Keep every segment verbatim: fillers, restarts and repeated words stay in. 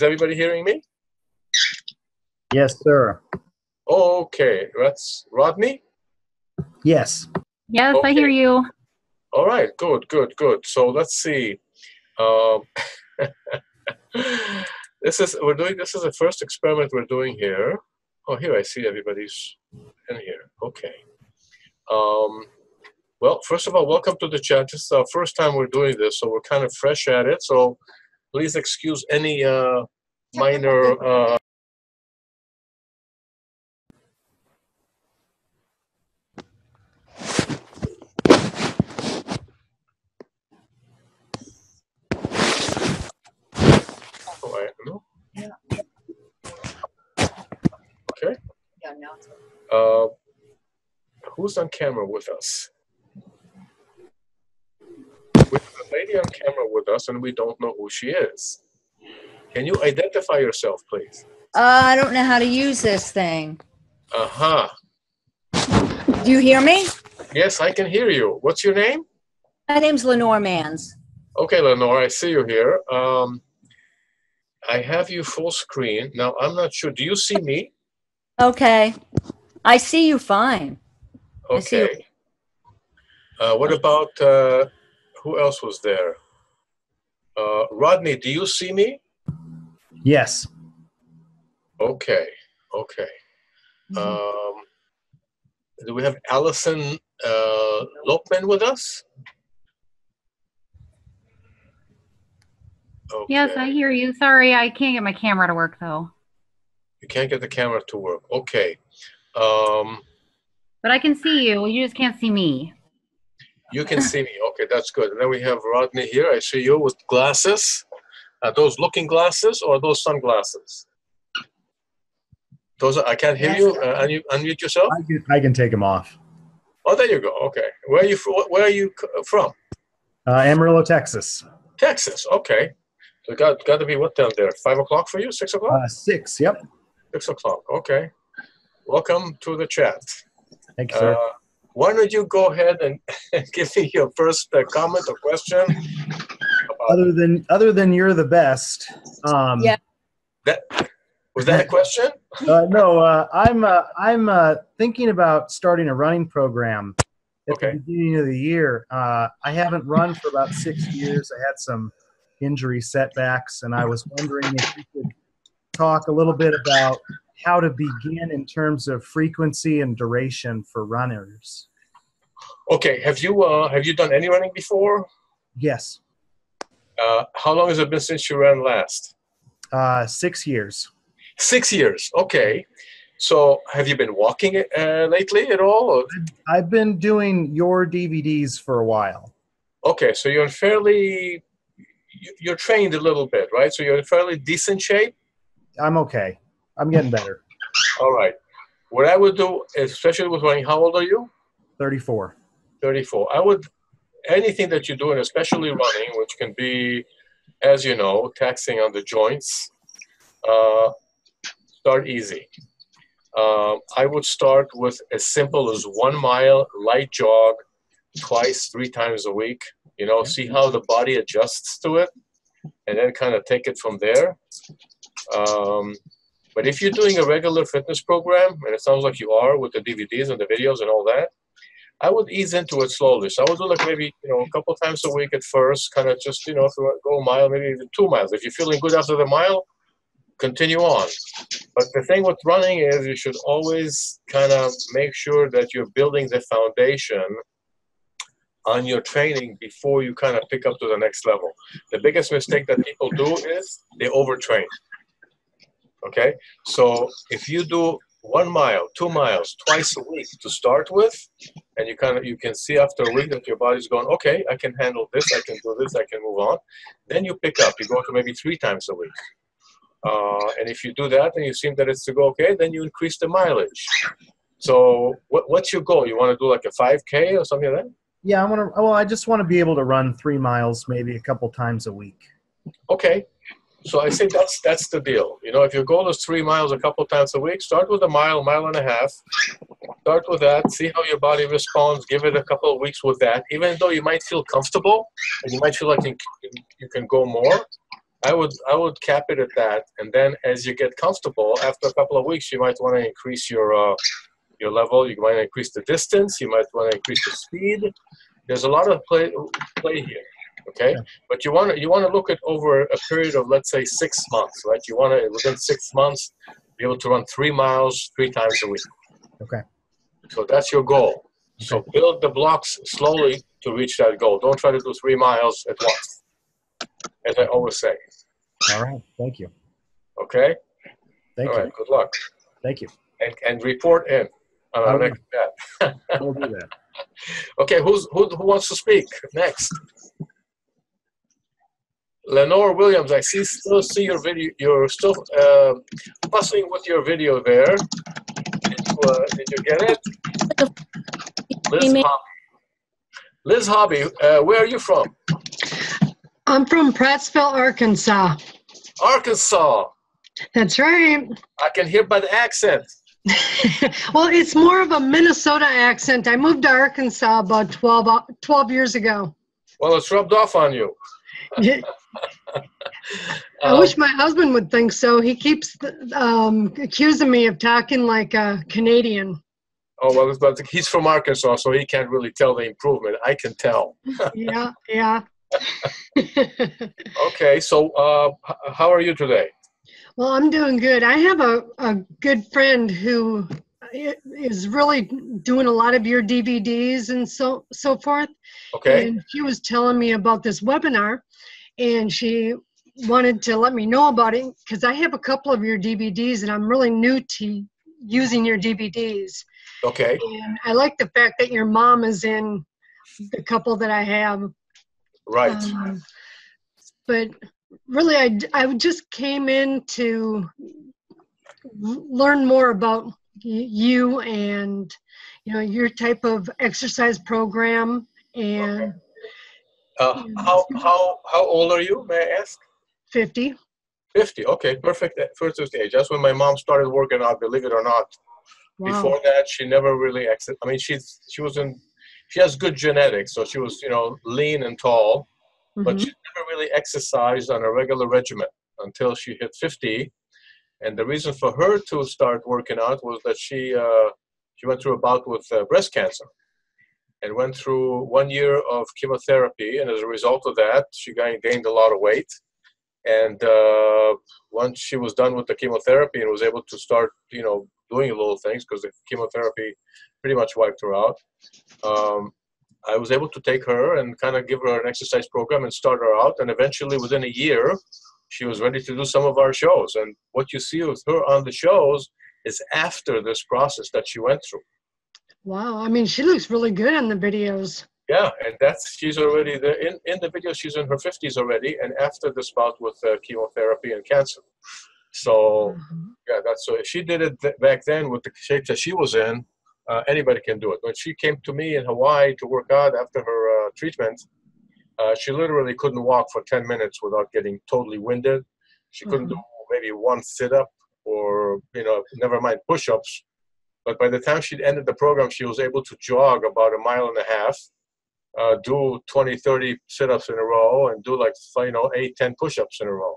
Is everybody hearing me? Yes, sir. Okay, that's Rodney? Yes. Yes, okay. I hear you. All right, good, good, good. So let's see. Um, this is we're doing. This is the first experiment we're doing here. Oh, here I see everybody's in here. Okay. Um, well, first of all, welcome to the chat. This is our first time we're doing this, so we're kind of fresh at it. So please excuse any uh, minor. Uh, Okay. Uh, who's on camera with us? We have a lady on camera with us, and we don't know who she is. Can you identify yourself, please? Uh, I don't know how to use this thing. Uh-huh. Do you hear me? Yes, I can hear you. What's your name? My name's Lenore Manns. Okay, Lenore, I see you here. Um, I have you full screen. Now, I'm not sure. Do you see me? Okay. I see you fine. Okay. You. Uh, what about, uh, who else was there? Uh, Rodney, do you see me? Yes. Okay. Okay. Mm-hmm. um, do we have Alison uh, Lopman with us? Okay. Yes, I hear you. Sorry, I can't get my camera to work, though. You can't get the camera to work. Okay. Um, but I can see you. You just can't see me. You can see me. Okay, that's good. And then we have Rodney here. I see you with glasses. Are those looking glasses or are those sunglasses? Those are, I can't hear yes. you. Uh, unmute, unmute yourself. I can, I can take them off. Oh, there you go. Okay. Where are you, where are you from? Uh, Amarillo, Texas. Texas. Okay. So got got to be what down there? Five o'clock for you? Six o'clock? Uh, six. Yep. Six o'clock. Okay. Welcome to the chat. Thank you, uh, sir. Why don't you go ahead and give me your first uh, comment or question? Other than other than you're the best. Um, yeah. That was that a question? uh, no. Uh, I'm uh, I'm uh, thinking about starting a running program at okay. the beginning of the year. Uh, I haven't run for about six years. I had some injury setbacks, and I was wondering if you could talk a little bit about how to begin in terms of frequency and duration for runners. Okay, have you uh, have you done any running before? Yes. Uh, how long has it been since you ran last? Uh, six years. Six years. Okay. So, have you been walking uh, lately at all? Or? I've been doing your D V Ds for a while. Okay, so you're fairly. You're trained a little bit, right? So you're in fairly decent shape? I'm okay. I'm getting better. All right. What I would do, especially with running, how old are you? thirty-four. thirty-four. I would, anything that you do, and especially running, which can be, as you know, taxing on the joints, uh, start easy. Uh, I would start with as simple as one mile, light jog, twice, three times a week. You know, see how the body adjusts to it, and then kind of take it from there. Um, but if you're doing a regular fitness program, and it sounds like you are with the D V Ds and the videos and all that, I would ease into it slowly. So I would do like maybe, you know, a couple times a week at first, kind of just, you know, if you go a mile, maybe even two miles. If you're feeling good after the mile, continue on. But the thing with running is you should always kind of make sure that you're building the foundation on your training before you kind of pick up to the next level. The biggest mistake that people do is they overtrain. Okay? So if you do one mile, two miles, twice a week to start with, and you kind of you can see after a week that your body's going, okay, I can handle this, I can do this, I can move on. Then you pick up. You go to maybe three times a week. Uh, and if you do that and you seem that it's to go okay, then you increase the mileage. So what, what's your goal? You want to do like a five K or something like that? Yeah, I want to. Well, I just want to be able to run three miles, maybe a couple times a week. Okay, so I think that's that's the deal. You know, if your goal is three miles a couple times a week, start with a mile, mile and a half. Start with that. See how your body responds. Give it a couple of weeks with that. Even though you might feel comfortable and you might feel like you you can go more, I would I would cap it at that, and then as you get comfortable, after a couple of weeks, you might want to increase your uh, your level. You might increase the distance. You might want to increase the speed. There's a lot of play play here, okay? Yeah. But you want to you want to look at over a period of, let's say, six months, right? You want to within six months be able to run three miles three times a week. Okay. So that's your goal. Okay. So build the blocks slowly to reach that goal. Don't try to do three miles at once, as I always say. All right. Thank you. Okay? Thank All you. Right. Good luck. Thank you. And, and report in on our next chat. We'll do that. Okay. Who's, who, who wants to speak next? Lenore Williams, I see still see your video. You're still uh, bustling with your video there. Did you, uh, did you get it? Liz Hobby. Liz Hobby, uh, where are you from? I'm from Prattsville, Arkansas. Arkansas. That's right. I can hear by the accent. Well, it's more of a Minnesota accent. I moved to Arkansas about twelve, twelve years ago. Well, it's rubbed off on you. I um, wish my husband would think so. He keeps um, accusing me of talking like a Canadian. Oh, well, but he's from Arkansas, so he can't really tell the improvement. I can tell. Yeah, yeah. Okay, so uh, how are you today? Well, I'm doing good. I have a, a good friend who is really doing a lot of your D V Ds and so, so forth. Okay. And she was telling me about this webinar, and she wanted to let me know about it because I have a couple of your D V Ds, and I'm really new to using your D V Ds. Okay. And I like the fact that your mom is in the couple that I have. Right. Um, but really, I, I just came in to learn more about you and, you know, your type of exercise program. And okay. uh, how, how, how old are you, may I ask? fifty. fifty, okay, perfect. First age. That's when my mom started working out, believe it or not. Wow. Before that, she never really exited. I mean, she's she was in. She has good genetics, so she was, you know, lean and tall, mm-hmm. but she never really exercised on a regular regimen until she hit fifty. And the reason for her to start working out was that she uh, she went through a bout with uh, breast cancer, and went through one year of chemotherapy. And as a result of that, she gained a lot of weight. And uh, once she was done with the chemotherapy and was able to start, you know, doing little things because the chemotherapy pretty much wiped her out, um, I was able to take her and kind of give her an exercise program and start her out. And eventually, within a year, she was ready to do some of our shows. And what you see with her on the shows is after this process that she went through. Wow. I mean, she looks really good in the videos. Yeah, and that's, she's already, the, in, in the video, she's in her fifties already, and after this bout with uh, chemotherapy and cancer. So, mm-hmm. yeah, that's, so if she did it th back then with the shape that she was in, uh, anybody can do it. When she came to me in Hawaii to work out after her uh, treatment, uh, she literally couldn't walk for ten minutes without getting totally winded. She mm-hmm. couldn't do maybe one sit-up or, you know, never mind push-ups. But by the time she'd ended the program, she was able to jog about a mile and a half, uh, do twenty, thirty sit-ups in a row, and do like, you know, eight, ten push-ups in a row.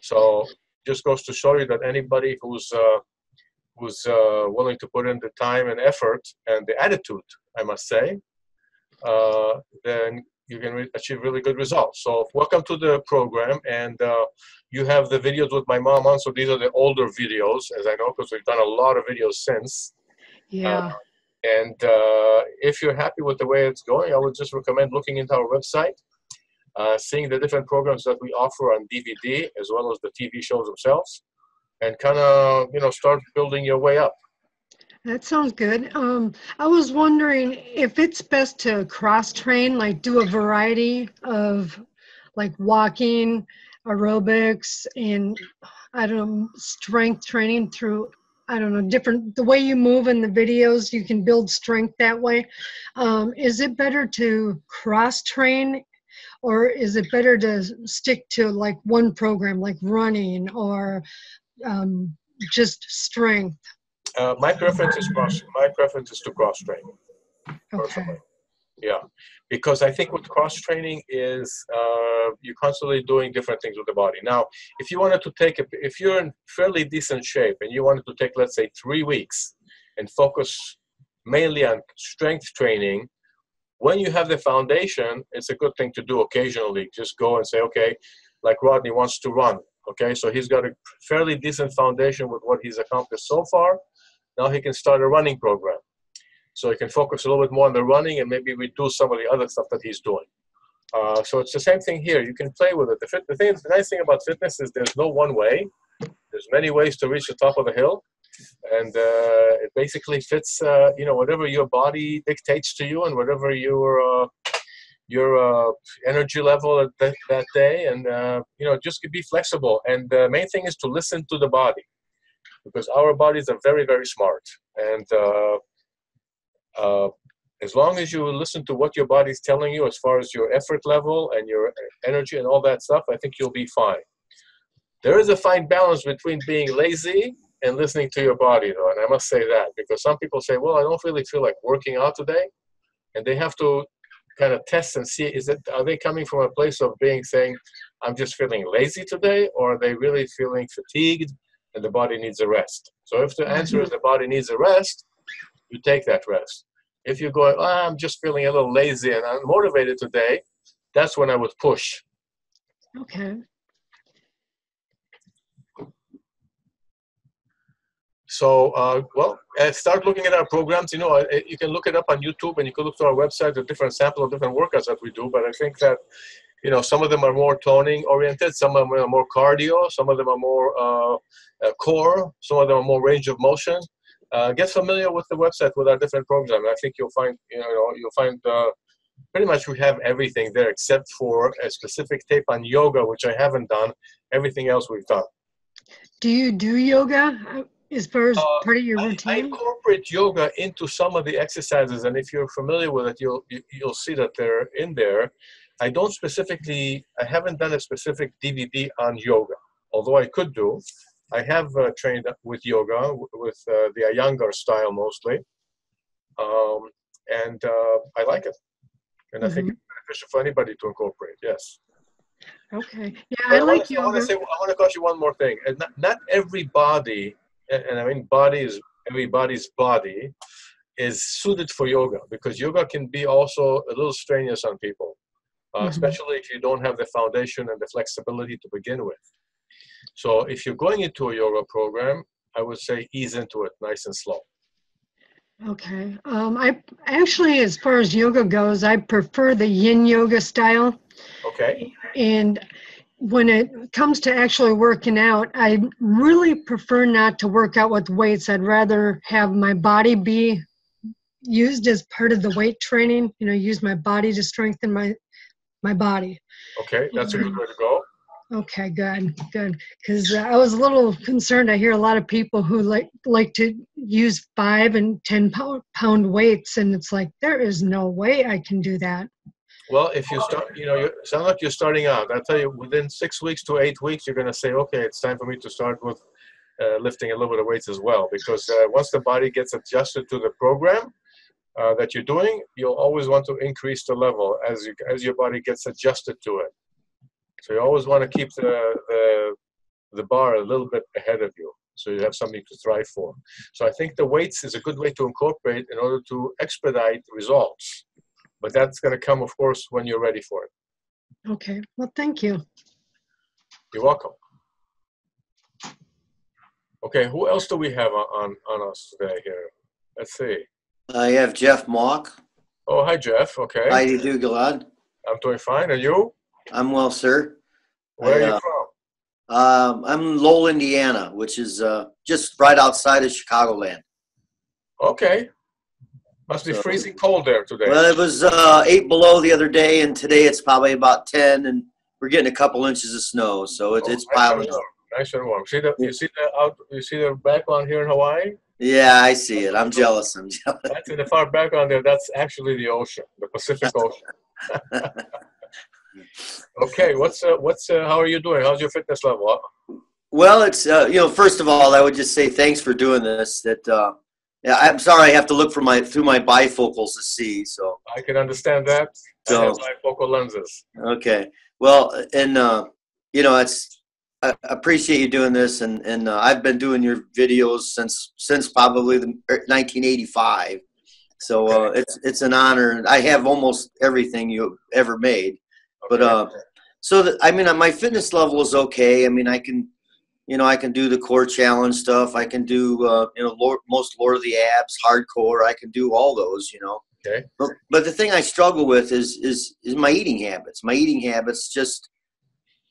So... just goes to show you that anybody who's uh, who's uh, willing to put in the time and effort and the attitude, I must say, uh, then you can re achieve really good results. So welcome to the program. And uh, you have the videos with my mom on. So these are the older videos, as I know, because we've done a lot of videos since. Yeah. Um, and uh, if you're happy with the way it's going, I would just recommend looking into our website. Uh, seeing the different programs that we offer on D V D as well as the T V shows themselves, and kind of, you know, start building your way up. That sounds good. Um, I was wondering if it's best to cross-train, like do a variety of like walking, aerobics, and I don't know, strength training through, I don't know, different, the way you move in the videos, you can build strength that way. Um, is it better to cross-train? Or is it better to stick to like one program, like running or um, just strength? Uh, my preference is cross. My preference is to cross train. Okay. Personally. Yeah, because I think with cross-training is uh, you're constantly doing different things with the body. Now, if you wanted to take, a, if you're in fairly decent shape and you wanted to take, let's say, three weeks and focus mainly on strength training, when you have the foundation, it's a good thing to do occasionally. Just go and say, okay, like Rodney wants to run. Okay, so he's got a fairly decent foundation with what he's accomplished so far. Now he can start a running program. So he can focus a little bit more on the running and maybe reduce some of the other stuff that he's doing. Uh, so it's the same thing here. You can play with it. The, fit, the, thing, the nice thing about fitness is there's no one way. There's many ways to reach the top of the hill. And uh, it basically fits, uh, you know, whatever your body dictates to you and whatever your, uh, your uh, energy level that, that day. And, uh, you know, just be flexible. And the main thing is to listen to the body, because our bodies are very, very smart. And uh, uh, as long as you listen to what your body's telling you as far as your effort level and your energy and all that stuff, I think you'll be fine. There is a fine balance between being lazy and listening to your body, though, and I must say that, because some people say, well, I don't really feel like working out today, and they have to kind of test and see, is it, are they coming from a place of being saying, I'm just feeling lazy today, or are they really feeling fatigued and the body needs a rest? So if the answer is the body needs a rest, you take that rest. If you're going, oh, I'm just feeling a little lazy and unmotivated today, that's when I would push. Okay. So, uh, well, uh, start looking at our programs. You know, uh, you can look it up on YouTube, and you can look through our website, the different sample of different workouts that we do. But I think that, you know, some of them are more toning oriented, some of them are more cardio, some of them are more uh, uh, core, some of them are more range of motion. Uh, get familiar with the website with our different programs. I think you'll find, you know, you'll find uh, pretty much we have everything there except for a specific tape on yoga, which I haven't done. Everything else we've done. Do you do yoga as far as uh, part of your routine? I, I incorporate yoga into some of the exercises, and if you're familiar with it, you'll you, you'll see that they're in there. I don't specifically, I haven't done a specific D V D on yoga, although I could do. I have uh, trained with yoga, with uh, the Iyengar style mostly, um, and uh, I like it. And mm-hmm. I think it's beneficial for anybody to incorporate, yes. Okay, yeah, I, I like yoga. I want to say, I want to caution you one more thing. And not, not every body, and I mean body is everybody's body, is suited for yoga, because yoga can be also a little strenuous on people, uh, mm-hmm. especially if you don't have the foundation and the flexibility to begin with. So if you're going into a yoga program, I would say ease into it, nice and slow. Okay. Um, I actually, as far as yoga goes, I prefer the yin yoga style. Okay. And when it comes to actually working out, I really prefer not to work out with weights. I'd rather have my body be used as part of the weight training, you know, use my body to strengthen my, my body. Okay. That's a good way to go. Okay, good, good. Because uh, I was a little concerned. I hear a lot of people who like like to use five and ten pound pound weights, and it's like there is no way I can do that. Well, if you start, you know, you sound like you're starting out. I'll tell you, within six weeks to eight weeks, you're gonna say, okay, it's time for me to start with uh, lifting a little bit of weights as well, because uh, once the body gets adjusted to the program uh, that you're doing, you'll always want to increase the level as you as your body gets adjusted to it. So you always want to keep the, the, the bar a little bit ahead of you, so you have something to strive for. So I think the weights is a good way to incorporate in order to expedite results. But that's going to come, of course, when you're ready for it. Okay. Well, thank you. You're welcome. Okay. Who else do we have on, on us today here? Let's see. I have Jeff Mock. Oh, hi, Jeff. Okay. How do you do, Gilad? I'm doing fine. And you? I'm well, sir. Where are I, uh, you from? Um, I'm in Lowell, Indiana, which is uh, just right outside of Chicagoland. Okay. Must be so freezing cold there today. Well, it was uh, eight below the other day, and today it's probably about ten, and we're getting a couple inches of snow, so it, oh, it's nice piling up. Nice and warm. See the, you see the out, you see the background here in Hawaii? Yeah, I see it. I'm jealous. I'm jealous. That's in the far background there. That's actually the ocean, the Pacific Ocean. Okay, what's uh, what's uh, how are you doing? How's your fitness level? Well, it's uh, you know, first of all, I would just say thanks for doing this. That uh, Yeah, I'm sorry, I have to look for my through my bifocals to see. So I can understand that. So I have bifocal lenses. Okay. Well, and uh, you know, it's I appreciate you doing this, and and uh, I've been doing your videos since since probably the, nineteen eighty-five. So uh, okay. it's it's an honor. I have almost everything you ever made, okay. but uh, so that, I mean, my fitness level is okay. I mean, I can. You know, I can do the core challenge stuff. I can do, uh, you know, Lord, most Lord of the Abs, hardcore. I can do all those, you know. Okay. But, but the thing I struggle with is, is, is my eating habits. My eating habits just,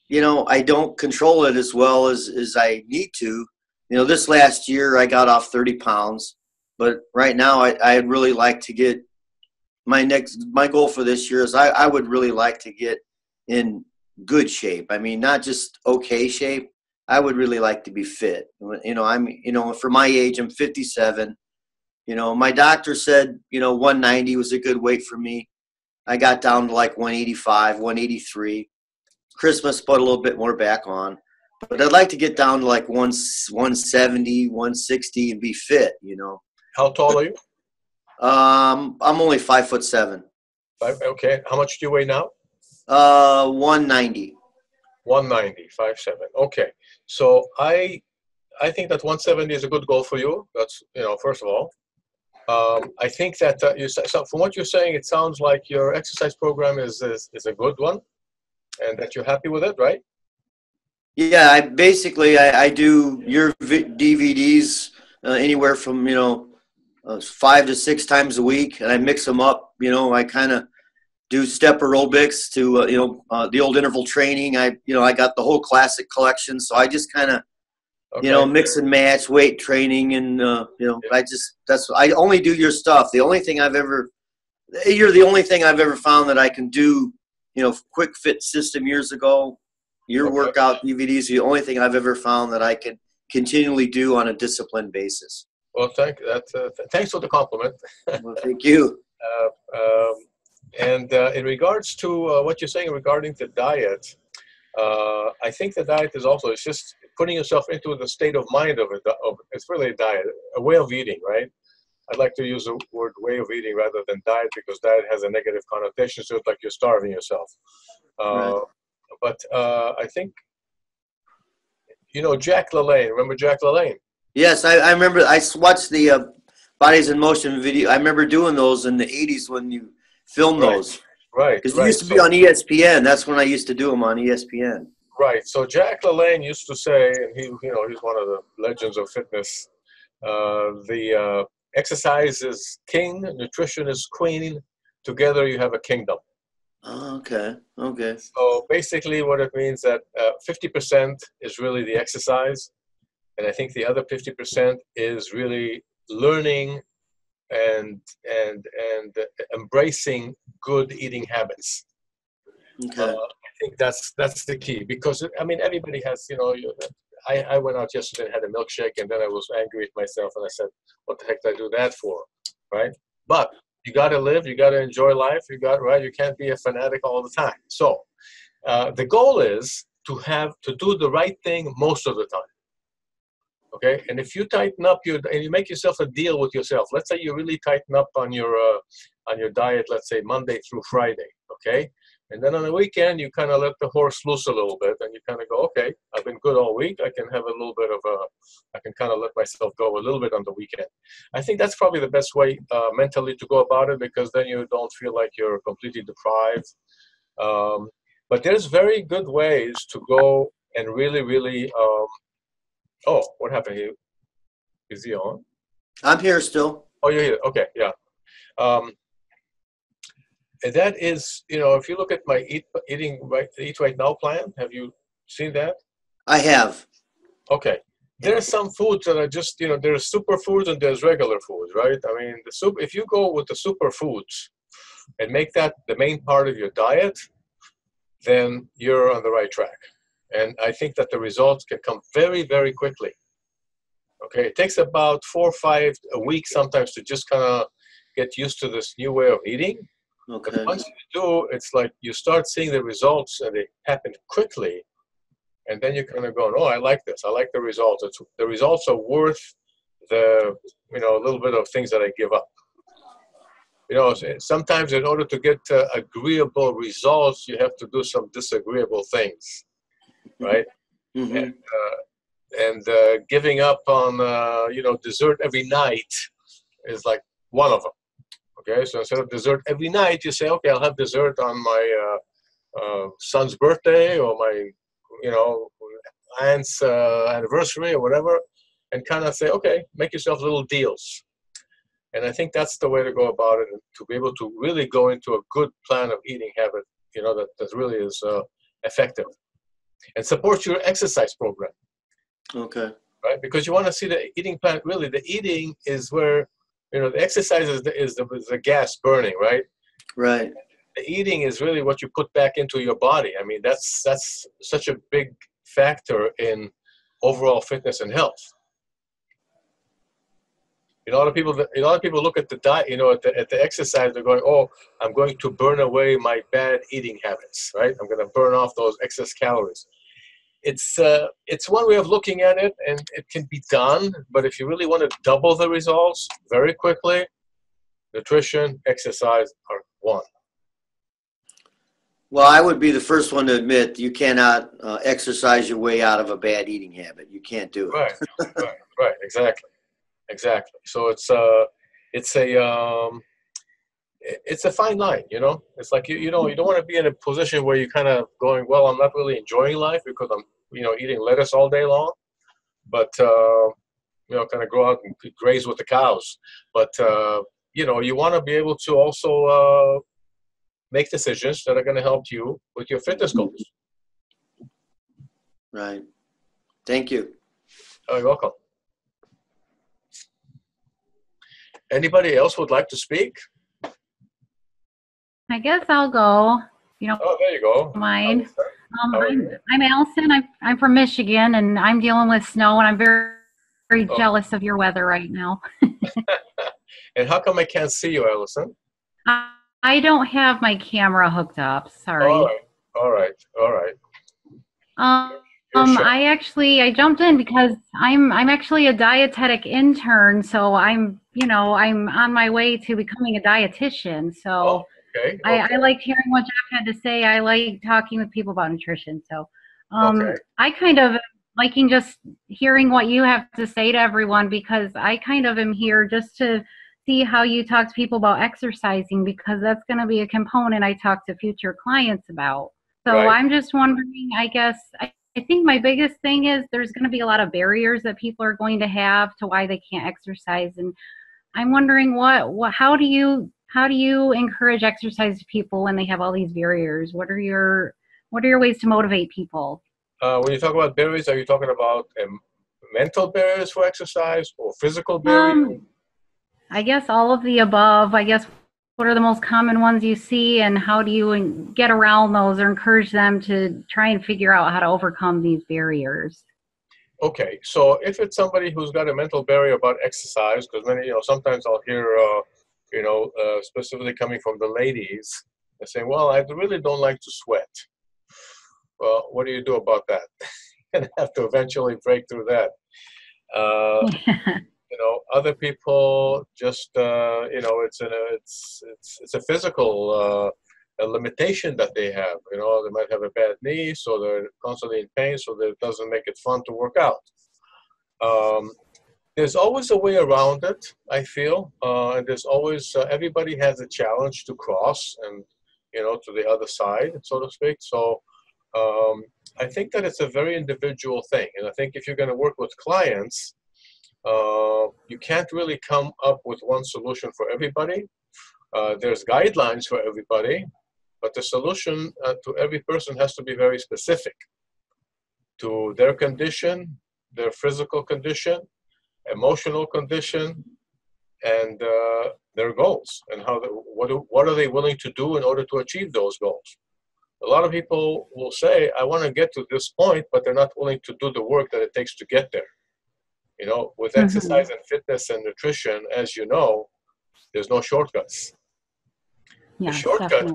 you know, I don't control it as well as, as I need to. You know, this last year I got off thirty pounds. But right now I, I'd really like to get my next – my goal for this year is I, I would really like to get in good shape. I mean, not just okay shape. I would really like to be fit. You know, I'm, you know, for my age, I'm fifty-seven. You know, my doctor said, you know, one ninety was a good weight for me. I got down to like one eighty-five, one eighty-three. Christmas put a little bit more back on. But I'd like to get down to like one seventy, one sixty and be fit, you know. How tall are you? Um, I'm only five foot seven. Five, okay. How much do you weigh now? Uh, one ninety. one ninety, five seven. Okay, so I, I think that one seventy is a good goal for you. That's, you know, first of all, um, I think that uh, you. So from what you're saying, it sounds like your exercise program is, is is a good one, and that you're happy with it, right? Yeah, I basically I, I do your D V Ds uh, anywhere from you know uh, five to six times a week, and I mix them up. You know, I kind of. Do step aerobics to, uh, you know, uh, the old interval training. I, you know, I got the whole classic collection. So I just kind of, okay. you know, mix and match weight training. And, uh, you know, yeah. I just, that's, I only do your stuff. The only thing I've ever, you're the only thing I've ever found that I can do, you know, quick fit system years ago, your okay. workout D V Ds, the only thing I've ever found that I can continually do on a disciplined basis. Well, thank, that, uh, th thanks for the compliment. Well, thank you. Uh, um, And uh, in regards to uh, what you're saying regarding the diet, uh, I think the diet is also, it's just putting yourself into the state of mind of it. Of, it's really a diet, a way of eating, right? I'd like to use the word way of eating rather than diet because diet has a negative connotation, so it's like you're starving yourself. Uh, right. But uh, I think, you know, Jack LaLanne, remember Jack LaLanne? Yes, I, I remember, I watched the uh, Bodies in Motion video. I remember doing those in the eighties when you... film those, right? Because right, right. It used to be so, on E S P N. That's when I used to do them on E S P N. Right. So Jack LaLanne used to say, and he, you know, he's one of the legends of fitness. Uh, the uh, exercise is king, nutrition is queen. Together, you have a kingdom. Oh, okay. Okay. So basically, what it means that uh, fifty percent is really the exercise, and I think the other fifty percent is really learning. And and and embracing good eating habits. Okay. Uh, I think that's that's the key because I mean everybody has you know. You, I I went out yesterday and had a milkshake and then I was angry at myself and I said, "What the heck did I do that for?" Right? But you got to live. You got to enjoy life. You got right. You can't be a fanatic all the time. So uh, the goal is to have to do the right thing most of the time. Okay, and if you tighten up your and you make yourself a deal with yourself. Let's say you really tighten up on your uh, on your diet. Let's say Monday through Friday. Okay, and then on the weekend you kind of let the horse loose a little bit, and you kind of go, okay, I've been good all week. I can have a little bit of a, I can kind of let myself go a little bit on the weekend. I think that's probably the best way uh, mentally to go about it because then you don't feel like you're completely deprived. Um, but there's very good ways to go and really, really. Um, Oh, what happened here? Is he on? I'm here still. Oh, you're here. Okay, yeah. Um, and that is, you know, if you look at my eat, eating right, Eat Right Now plan, have you seen that? I have. Okay. There are some foods that are just, you know, there's super foods and there's regular foods, right? I mean, the soup, if you go with the super foods and make that the main part of your diet, then you're on the right track. And I think that the results can come very, very quickly. Okay, it takes about four or five a week sometimes to just kind of get used to this new way of eating. Okay. But once you do, it's like you start seeing the results and they happen quickly. And then you're kind of going, oh, I like this. I like the results. It's, the results are worth the, you know, a little bit of things that I give up. You know, sometimes in order to get uh, agreeable results, you have to do some disagreeable things, right? Mm-hmm. And, uh, and uh, giving up on, uh, you know, dessert every night is like one of them, okay? So instead of dessert every night, you say, okay, I'll have dessert on my uh, uh, son's birthday or my, you know, aunt's uh, anniversary or whatever, and kind of say, okay, make yourself little deals. And I think that's the way to go about it, to be able to really go into a good plan of eating habit, you know, that, that really is uh, effective. And support your exercise program. Okay. Right? Because you want to see the eating plan, really, the eating is where, you know, the exercise is the, is the, is the gas burning, right? Right. The eating is really what you put back into your body. I mean, that's, that's such a big factor in overall fitness and health. You know, a lot of people, a lot of people look at the diet, you know, at the, at the exercise, they're going, oh, I'm going to burn away my bad eating habits, right? I'm going to burn off those excess calories. It's, uh, it's one way of looking at it, and it can be done, but if you really want to double the results very quickly, nutrition, exercise are one. Well, I would be the first one to admit you cannot uh, exercise your way out of a bad eating habit. You can't do it. Right, right, right, exactly. Exactly. So it's a, it's a, um, it's a fine line, you know, it's like, you, you know, you don't want to be in a position where you're kind of going, well, I'm not really enjoying life because I'm, you know, eating lettuce all day long, but, uh, you know, kind of go out and graze with the cows. But, uh, you know, you want to be able to also uh, make decisions that are going to help you with your fitness goals. Right. Thank you. Oh, you're welcome. Anybody else would like to speak? I guess I'll go. You know, oh, there you go. Mine. Um, I'm, I'm Allison. I'm, I'm from Michigan, and I'm dealing with snow, and I'm very, very oh. jealous of your weather right now. And how come I can't see you, Allison? I, I don't have my camera hooked up. Sorry. All right. All right. All right. Um, Um, I actually, I jumped in because I'm, I'm actually a dietetic intern. So I'm, you know, I'm on my way to becoming a dietitian. So oh, okay, okay. I, I liked hearing what Jack had to say. I like talking with people about nutrition. So um, okay. I kind of liking just hearing what you have to say to everyone, because I kind of am here just to see how you talk to people about exercising, because that's going to be a component I talk to future clients about. So right. I'm just wondering, I guess, I, I think my biggest thing is there's going to be a lot of barriers that people are going to have to why they can't exercise. And I'm wondering what, what how do you, how do you encourage exercise to people when they have all these barriers? What are your, what are your ways to motivate people? Uh, when you talk about barriers, are you talking about um, mental barriers for exercise or physical barriers? Um, I guess all of the above. I guess what are the most common ones you see, and how do you get around those or encourage them to try and figure out how to overcome these barriers? Okay, so if it's somebody who's got a mental barrier about exercise, because many, you know, sometimes I'll hear, uh, you know, uh, specifically coming from the ladies, they say, well, I really don't like to sweat. Well, what do you do about that? You're gonna have to eventually break through that. Uh, yeah. You know, other people just, uh, you know, it's, an, uh, it's, it's, it's a physical uh, a limitation that they have. You know, they might have a bad knee, so they're constantly in pain, so that it doesn't make it fun to work out. Um, there's always a way around it, I feel. Uh, and there's always, uh, everybody has a challenge to cross and, you know, to the other side, so to speak. So um, I think that it's a very individual thing. And I think if you're going to work with clients, Uh, you can't really come up with one solution for everybody. Uh, there's guidelines for everybody, but the solution uh, to every person has to be very specific to their condition, their physical condition, emotional condition, and uh, their goals, and how they, what, do, what are they willing to do in order to achieve those goals. A lot of people will say, I want to get to this point, but they're not willing to do the work that it takes to get there. You know, with exercise and fitness and nutrition, as you know, there's no shortcuts. Yeah, the shortcut is,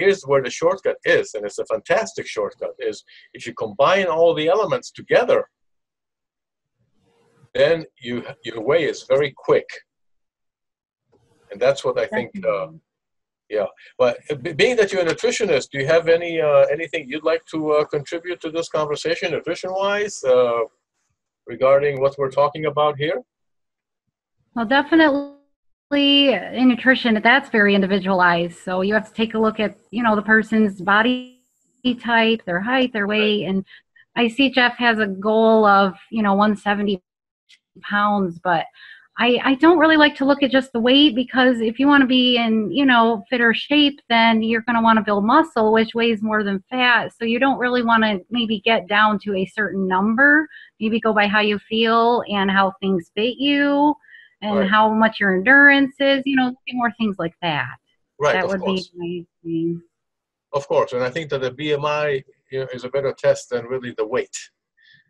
here's where the shortcut is, and it's a fantastic shortcut, is if you combine all the elements together, then you, your way is very quick. And that's what I think, uh, yeah. But being that you're a nutritionist, do you have any uh, anything you'd like to uh, contribute to this conversation, nutrition-wise, uh, regarding what we're talking about here? Well, definitely in nutrition, that's very individualized. So you have to take a look at, you know, the person's body type, their height, their weight. And I see Jeff has a goal of, you know, one hundred seventy pounds, but I, I don't really like to look at just the weight, because if you want to be in, you know, fitter shape, then you're going to want to build muscle, which weighs more than fat. So you don't really want to maybe get down to a certain number, maybe go by how you feel and how things fit you and right. how much your endurance is, you know, more things like that. Right. That would course. be my thing. Of course. And I think that the B M I, you know, is a better test than really the weight.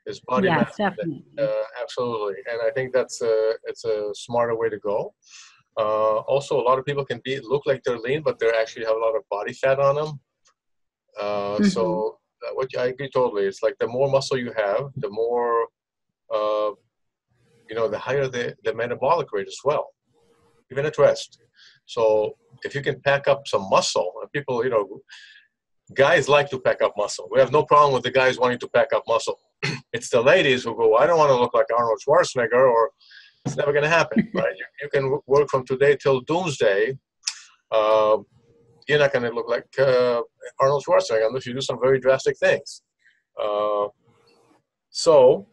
Is body yes, mass. Definitely. Uh, absolutely. And I think that's a, it's a smarter way to go. Uh, also, a lot of people can be look like they're lean, but they actually have a lot of body fat on them. Uh, mm-hmm. So uh, what, I agree totally. It's like the more muscle you have, the more, uh, you know, the higher the, the metabolic rate as well, even at rest. So if you can pack up some muscle, and people, you know, guys like to pack up muscle. We have no problem with the guys wanting to pack up muscle. It's the ladies who go, I don't want to look like Arnold Schwarzenegger, or it's never going to happen, right? You, you can work from today till doomsday. Uh, you're not going to look like uh, Arnold Schwarzenegger unless you do some very drastic things. Uh, so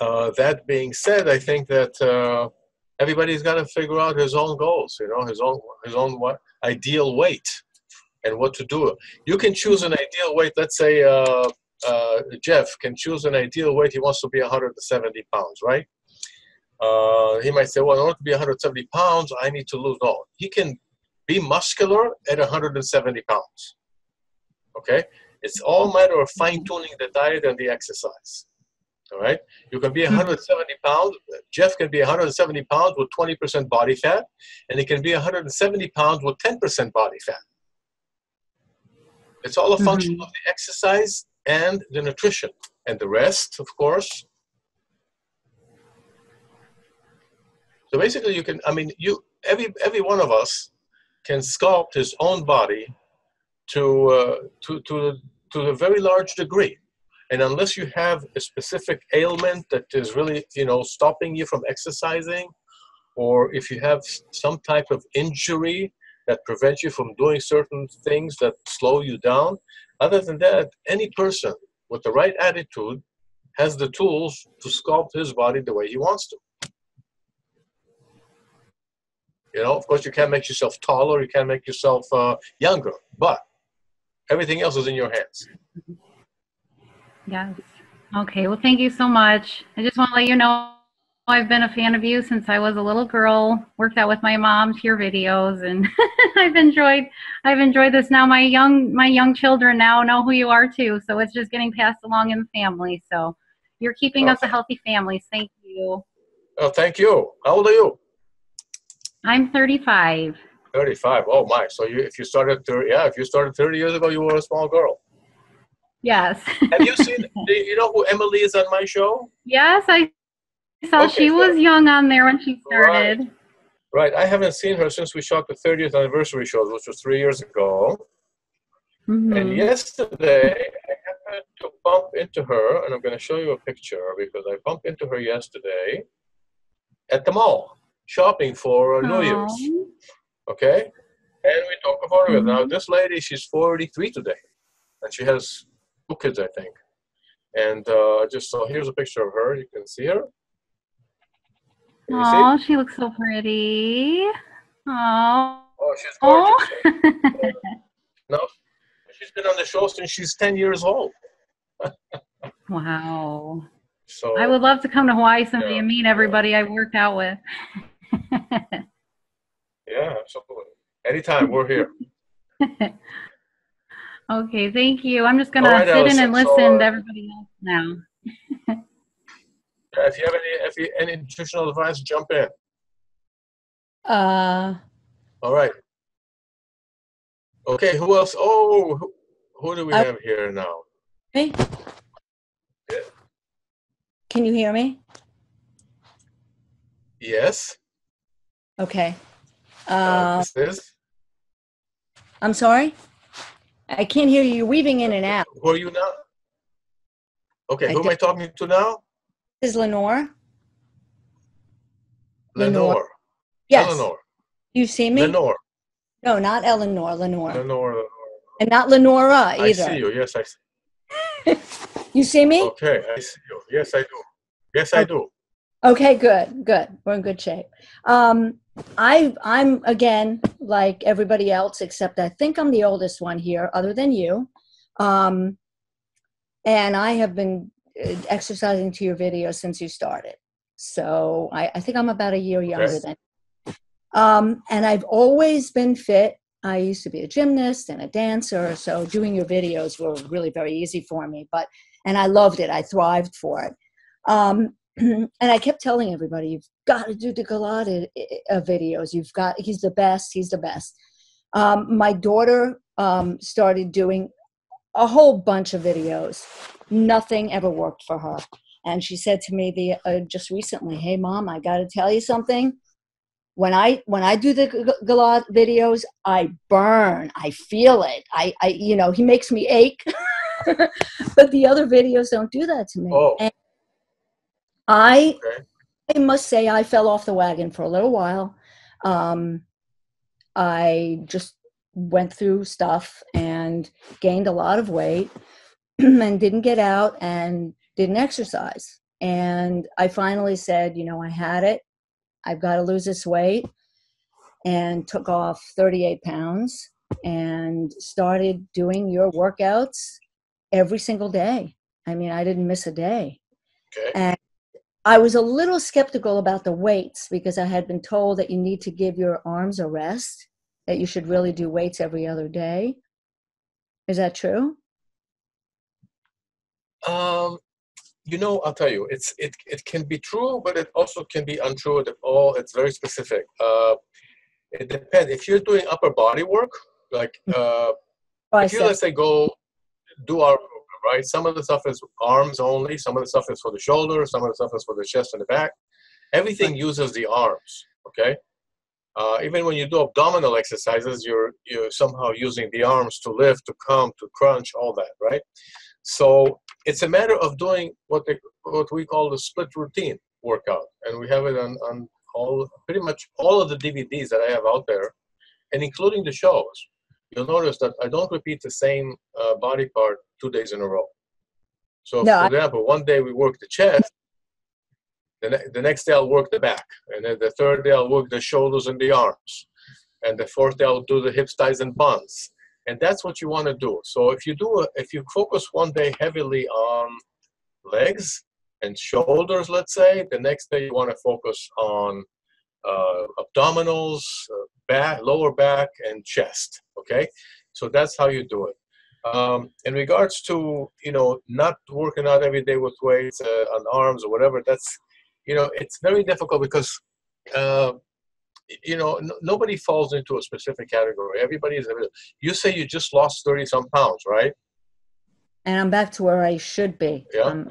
uh, that being said, I think that uh, everybody's got to figure out his own goals, you know, his own, his own what, ideal weight and what to do. You can choose an ideal weight, let's say, uh, Uh, Jeff can choose an ideal weight. He wants to be one hundred seventy pounds, right? Uh, he might say, well, in order to be one hundred seventy pounds, I need to lose all. He can be muscular at one hundred seventy pounds, okay? It's all a matter of fine-tuning the diet and the exercise, all right? You can be one hundred seventy pounds. Jeff can be one hundred seventy pounds with twenty percent body fat, and he can be one hundred seventy pounds with ten percent body fat. It's all a function mm-hmm. of the exercise and the nutrition, and the rest, of course. So basically you can, I mean, you, every, every one of us can sculpt his own body to, uh, to, to, to a very large degree. And unless you have a specific ailment that is really, you know, stopping you from exercising, or if you have some type of injury that prevents you from doing certain things that slow you down, other than that, any person with the right attitude has the tools to sculpt his body the way he wants to. You know, of course, you can't make yourself taller, you can't make yourself uh, younger, but everything else is in your hands. Yes. Okay, well, thank you so much. I just want to let you know I've been a fan of you since I was a little girl, worked out with my mom to your videos, and I've enjoyed I've enjoyed this. Now my young my young children now know who you are too, so it's just getting passed along in the family. So you're keeping oh, us a healthy family. Thank you. Oh, thank you. How old are you? I'm thirty-five. thirty-five. Oh my. So you if you started thirty yeah, if you started thirty years ago, you were a small girl. Yes. Have you seen do you know who Emily is on my show? Yes, I So okay, she so, was young on there when she started. Right. right. I haven't seen her since we shot the thirtieth anniversary show, which was three years ago. Mm-hmm. And yesterday, I happened to bump into her, and I'm going to show you a picture, because I bumped into her yesterday at the mall, shopping for New Year's. Okay? And we took a photo with her. Now, this lady, she's forty-three today, and she has two kids, I think. And uh, just so here's a picture of her. You can see her. Oh, she looks so pretty. Oh, oh she's gorgeous. Oh. No, she's been on the show since she's ten years old. Wow. So I would love to come to Hawaii someday yeah, and meet everybody yeah. I worked out with. Yeah, absolutely. Anytime, we're here. Okay, thank you. I'm just gonna right, sit Allison, in and listen so, uh, to everybody else now. If you have any, if you, any nutritional advice, jump in. Uh. All right. Okay. Who else? Oh, who, who do we uh, have here now? Me. Yeah. Can you hear me? Yes. Okay. Uh, uh, this is? I'm sorry? I can't hear you. You're weaving in and out. Who are you now? Okay, I who am I talking to now? This is Lenore. Lenore. Lenore. Yes. Eleanor. You see me? Lenore. No, not Eleanor. Lenore. Lenore. And not Lenora either. I see you. Yes, I see. You see me? Okay, I see you. Yes, I do. Yes, I do. Okay, good, good. We're in good shape. Um, I, I'm, again, like everybody else, except I think I'm the oldest one here, other than you. Um, and I have been exercising to your video since you started. So I, I think I'm about a year younger yes. than you. Um, and I've always been fit. I used to be a gymnast and a dancer, so doing your videos were really very easy for me. But and I loved it. I thrived for it. Um, and I kept telling everybody, you've got to do the Gilad uh, videos. You've got, he's the best. He's the best. Um, my daughter um, started doing a whole bunch of videos. Nothing ever worked for her. And she said to me the, uh, just recently, hey, Mom, I got to tell you something. When I, when I do the Gilad videos, I burn. I feel it. I, I you know, he makes me ache. But the other videos don't do that to me. Oh. And I, I must say I fell off the wagon for a little while. Um, I just went through stuff and gained a lot of weight and didn't get out and didn't exercise. And I finally said, you know, I had it. I've got to lose this weight, and took off thirty-eight pounds and started doing your workouts every single day. I mean, I didn't miss a day. Okay. And I was a little skeptical about the weights because I had been told that you need to give your arms a rest, that you should really do weights every other day. Is that true? Um, you know, I'll tell you, it's, it, it can be true, but it also can be untrue. Oh, it's very specific. Uh, it depends. If you're doing upper body work, like uh, if you, let's say, go do our right? Some of the stuff is arms only. Some of the stuff is for the shoulder. Some of the stuff is for the chest and the back. Everything uses the arms, okay? Uh, even when you do abdominal exercises, you're, you're somehow using the arms to lift, to come, to crunch, all that, right? So it's a matter of doing what, they, what we call the split routine workout. And we have it on, on all, pretty much all of the D V Ds that I have out there, and including the shows. You'll notice that I don't repeat the same uh, body part two days in a row. So, no, for example, I... one day we work the chest, the, ne the next day I'll work the back, and then the third day I'll work the shoulders and the arms, and the fourth day I'll do the hips, thighs, and buns. And that's what you want to do. So if you do, a, if you focus one day heavily on legs and shoulders, let's say, the next day you want to focus on uh, abdominals, uh, back, lower back, and chest. Okay, so that's how you do it. Um, in regards to, you know, not working out every day with weights uh, on arms or whatever, that's, you know, it's very difficult because, uh, you know, n nobody falls into a specific category. Everybody is, you say you just lost thirty some pounds, right? And I'm back to where I should be. Yeah. I'm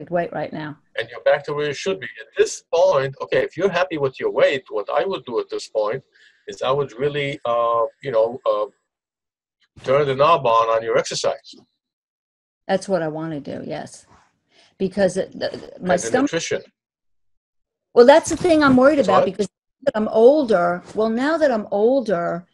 at weight right now. And you're back to where you should be. At this point, okay, if you're happy with your weight, what I would do at this point is I would really, uh, you know, uh, turn the knob on on your exercise. That's what I want to do, yes. Because it, the, my stomach... nutrition. Well, that's the thing I'm worried about. Sorry? Because I'm older. Well, now that I'm older,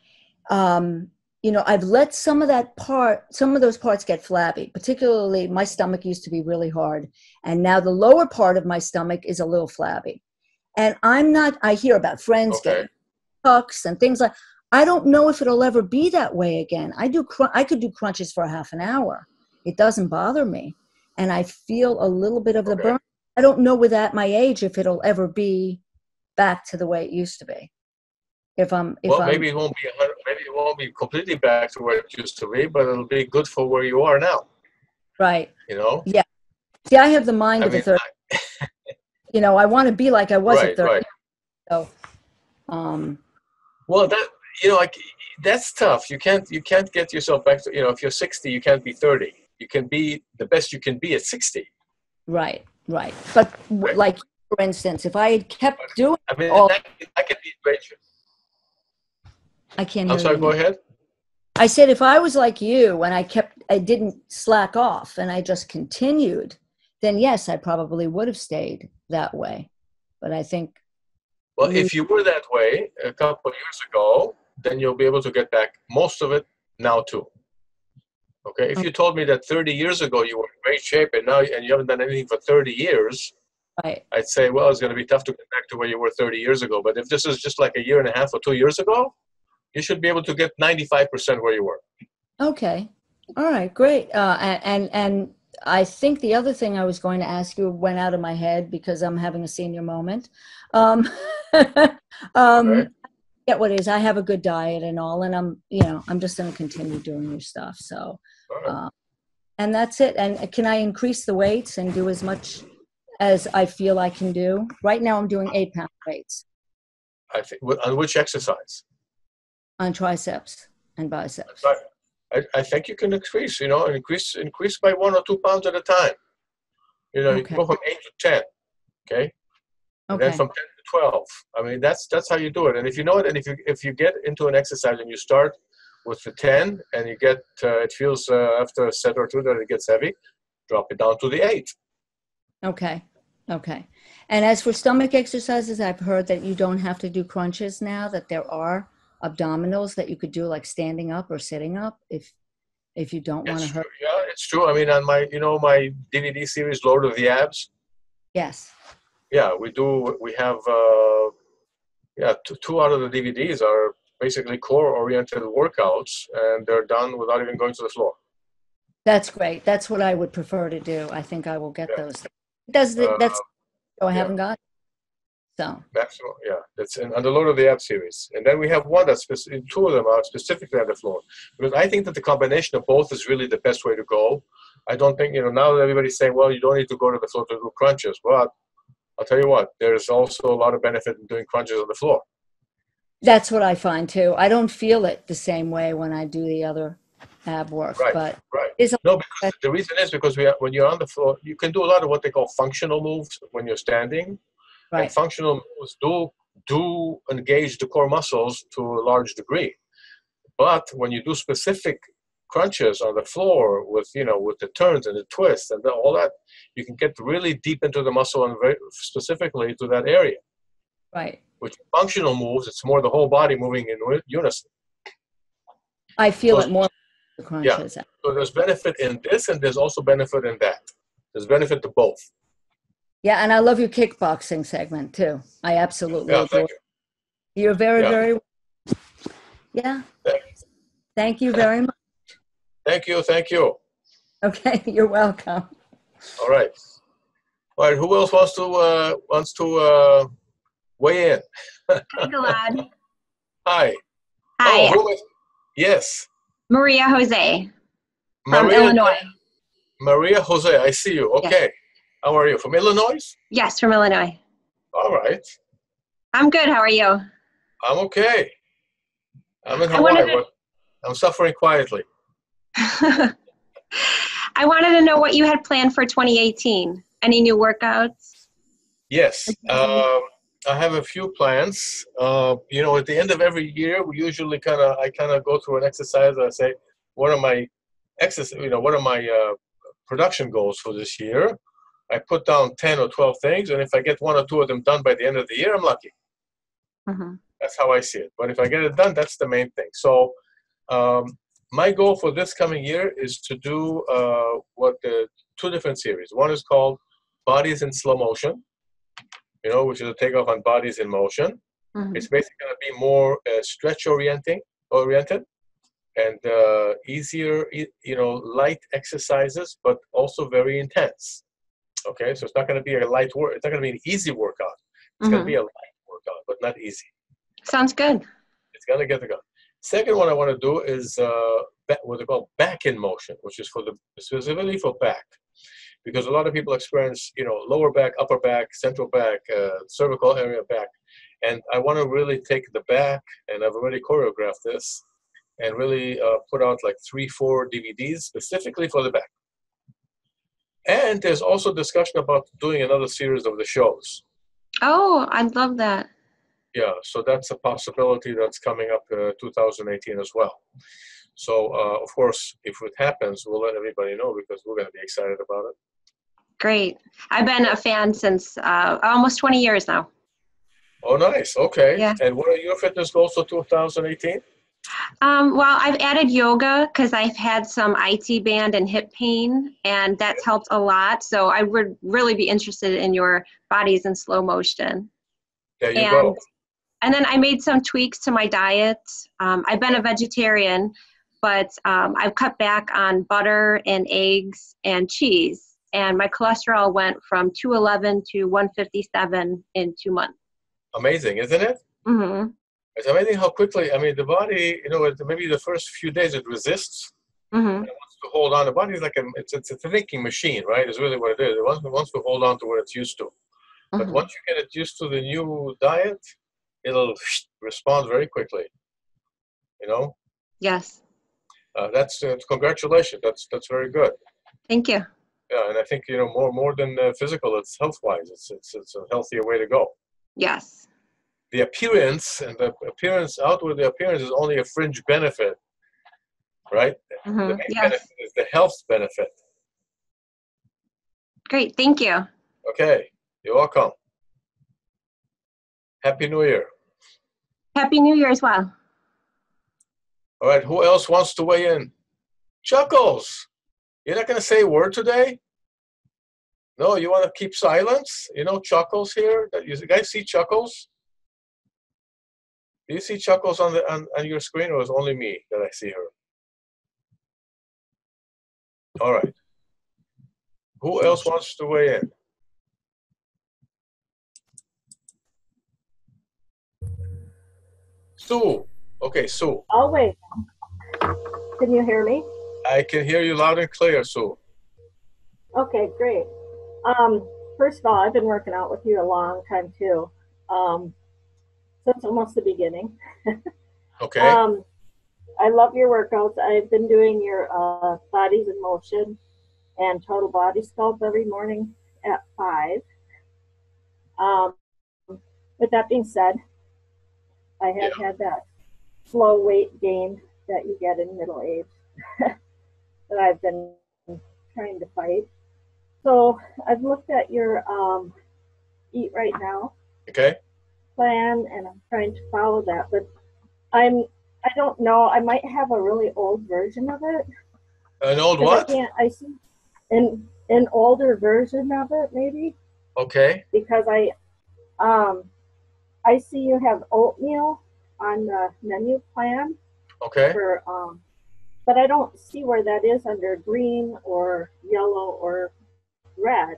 um, you know, I've let some of that part, some of those parts get flabby. Particularly, my stomach used to be really hard. And now the lower part of my stomach is a little flabby. And I'm not... I hear about friends okay. getting tucks and things like... I don't know if it'll ever be that way again. I do. Cr I could do crunches for a half an hour. It doesn't bother me. And I feel a little bit of the okay. burn. I don't know with at my age if it'll ever be back to the way it used to be. If I'm, if well, I'm, maybe it won't be, maybe it won't be completely back to where it used to be, but it'll be good for where you are now. Right. You know? Yeah. See, I have the mind I of mean, a thirty. I... you know, I want to be like I was right, at thirty. Right. So, um, well, that, you know, like, that's tough. You can't, you can't get yourself back to, you know, if you're sixty, you can't be thirty. You can be the best you can be at sixty. Right, right. But right. like for instance, if I had kept doing I mean, all, that, that could be dangerous. I can't. I'm sorry. You. Go ahead. I said, if I was like you and I kept, I didn't slack off and I just continued, then yes, I probably would have stayed that way. But I think. Well, if you were that way a couple of years ago, then you'll be able to get back most of it now too. Okay. If you told me that thirty years ago you were in great shape and now and you haven't done anything for thirty years, right. I'd say, well, it's going to be tough to get back to where you were thirty years ago. But if this is just like a year and a half or two years ago, you should be able to get ninety-five percent where you were. Okay. All right. Great. Uh, and, and I think the other thing I was going to ask you went out of my head because I'm having a senior moment. Um, um, right. I get what it is. I have a good diet and all, and I'm, you know, I'm just going to continue doing your stuff. So, right. uh, and that's it. And can I increase the weights and do as much as I feel I can do? Right now I'm doing eight pound weights. I think, on which exercise? On triceps and biceps. I, I think you can increase, you know, increase increase by one or two pounds at a time. You know, okay. You can go from eight to ten, okay? okay. And then from ten to twelve. I mean, that's that's how you do it. And if you know it, and if you if you get into an exercise and you start with the ten, and you get uh, it feels uh, after a set or two that it gets heavy, drop it down to the eight. Okay. Okay. And as for stomach exercises, I've heard that you don't have to do crunches now. That there are abdominals that you could do, like standing up or sitting up, if if you don't want to hurt. Yeah, it's true. I mean, on my, you know, my D V D series, Lord of the Abs. Yes. Yeah, we do. We have, uh, yeah, two, two out of the D V Ds are basically core-oriented workouts, and they're done without even going to the floor. That's great. That's what I would prefer to do. I think I will get yeah. those. Does the, that's uh, oh, I yeah. haven't got. So. Maximum, yeah, that's in, on the Lord of the Abs series. And then we have one that's, two of them are specifically on the floor. Because I think that the combination of both is really the best way to go. I don't think, you know, now that everybody's saying, well, you don't need to go to the floor to do crunches. But I'll tell you what, there's also a lot of benefit in doing crunches on the floor. That's what I find too. I don't feel it the same way when I do the other ab work. Right, but right. It's no, because the reason is because we are, when you're on the floor, you can do a lot of what they call functional moves when you're standing. Right. And functional moves do, do engage the core muscles to a large degree. But when you do specific crunches on the floor with, you know, with the turns and the twists and the, all that, you can get really deep into the muscle and very specifically to that area. Right. With functional moves, it's more the whole body moving in unison. I feel so it more. The crunches. Yeah. So there's benefit in this and there's also benefit in that. There's benefit to both. Yeah, and I love your kickboxing segment too. I absolutely yeah, adore. Thank you. You're very, yeah. very. Yeah. Thank you. Thank you very much. Thank you. Thank you. Okay, you're welcome. All right. All right. Who else wants to uh, wants to uh, weigh in? Hi, Gilad. Hi. Hi. Oh, yes. Maria Jose from Maria, Illinois. Maria Jose, I see you. Okay. Yes. How are you? From Illinois? Yes, from Illinois. All right. I'm good. How are you? I'm okay. I'm in Hawaii. To... I'm suffering quietly. I wanted to know what you had planned for twenty eighteen. Any new workouts? Yes. Uh, I have a few plans. Uh, you know, at the end of every year, we usually kind of, I kind of go through an exercise and I say, what are my, exercise, you know, what are my uh, production goals for this year? I put down ten or twelve things, and if I get one or two of them done by the end of the year, I'm lucky. Mm-hmm. That's how I see it. But if I get it done, that's the main thing. So um, my goal for this coming year is to do uh, what the two different series. One is called Bodies in Slow Motion, you know, which is a takeoff on Bodies in Motion. Mm-hmm. It's basically going to be more uh, stretch-oriented oriented, and uh, easier, you know, light exercises, but also very intense. Okay, so it's not going to be a light work. It's not going to be an easy workout. It's mm-hmm. going to be a light workout, but not easy. Sounds good. It's going to get the gun. Second one I want to do is uh, what they call back in motion, which is for the specifically for back, because a lot of people experience, you know, lower back, upper back, central back, uh, cervical area back, and I want to really take the back, and I've already choreographed this, and really uh, put out like three, four D V Ds specifically for the back. And there's also discussion about doing another series of the shows. Oh, I'd love that. Yeah, so that's a possibility that's coming up uh, two thousand eighteen as well. So, uh, of course, if it happens, we'll let everybody know because we're going to be excited about it. Great. I've been a fan since uh, almost twenty years now. Oh, nice. Okay. Yeah. And what are your fitness goals for two thousand eighteen? Um, well, I've added yoga because I've had some I T band and hip pain, and that's helped a lot. So I would really be interested in your Bodies in Slow Motion. There you and, go. And then I made some tweaks to my diet. Um, I've been a vegetarian, but um, I've cut back on butter and eggs and cheese, and my cholesterol went from two eleven to one fifty-seven in two months. Amazing, isn't it? Mm-hmm. It's amazing how quickly, I mean, the body, you know, maybe the first few days it resists. Mm-hmm. And it wants to hold on. The body is like a, it's, it's a thinking machine, right? It's really what it is. It wants, it wants to hold on to what it's used to. Mm-hmm. But once you get it used to the new diet, it'll respond very quickly, you know? Yes. Uh, that's, uh, congratulations. That's, that's very good. Thank you. Yeah, and I think, you know, more, more than uh, physical, it's health-wise. It's, it's, it's a healthier way to go. Yes. The appearance and the appearance, outward the appearance is only a fringe benefit, right? Mm-hmm. The main yes. benefit is the health benefit. Great. Thank you. Okay. You're welcome. Happy New Year. Happy New Year as well. All right. Who else wants to weigh in? Chuckles. You're not going to say a word today? No, you want to keep silence? You know Chuckles here? You guys see Chuckles? Do you see Chuckles on, the, on, on your screen, or is it only me that I see her? All right. Who else wants to weigh in? Sue. Okay, Sue. Oh, wait. Can you hear me? I can hear you loud and clear, Sue. Okay, great. Um, first of all, I've been working out with you a long time, too. Um, That's almost the beginning. Okay. Um, I love your workouts. I've been doing your uh, Bodies in Motion and Total Body Sculpt every morning at five. Um, with that being said, I have yeah. had that slow weight gain that you get in middle age that I've been trying to fight. So I've looked at your um, Eat Right Now. Okay. Plan, and I'm trying to follow that, but I'm I don't know, I might have a really old version of it. An old what? I can't, I see an an older version of it maybe. Okay. Because I um I see you have oatmeal on the menu plan. Okay. For um but I don't see where that is under green or yellow or red.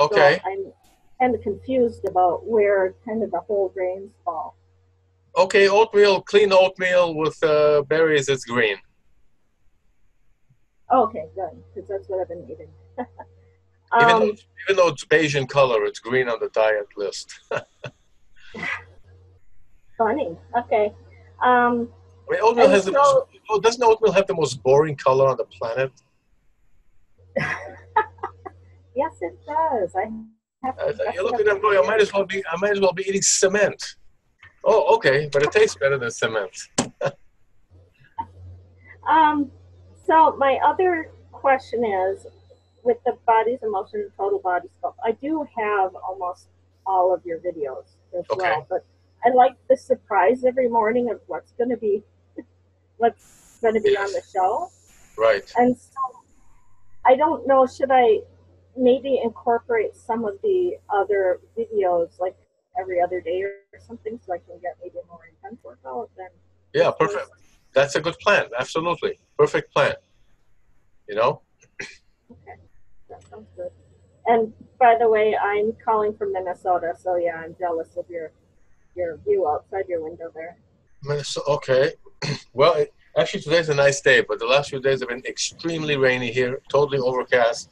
Okay. So I'm kind of confused about where kind of the whole grains fall. Okay, oatmeal, clean oatmeal with uh, berries, it's green. Oh, okay, good, because that's what I've been eating. um, even, though, even though it's beige in color, it's green on the diet list. Funny, okay. Um, I mean, oatmeal has so, the most, doesn't oatmeal have the most boring color on the planet? Yes, it does. I Uh, you look at them going, I might as well be I might as well be eating cement. Oh, okay, but it tastes better than cement. um so my other question is with the Bodies in Motion and Total Body Sculpt, I do have almost all of your videos as okay. well, but I like the surprise every morning of what's gonna be what's gonna be yes. on the show. Right. And so I don't know, should I maybe incorporate some of the other videos like every other day or something so I can get maybe a more intense workout? Then yeah, perfect. That's a good plan. Absolutely. Perfect plan. You know? Okay. That sounds good. And by the way, I'm calling from Minnesota, so yeah, I'm jealous of your your view outside your window there. Minnesota, okay. Well, it, actually today's a nice day, but the last few days have been extremely rainy here, totally overcast.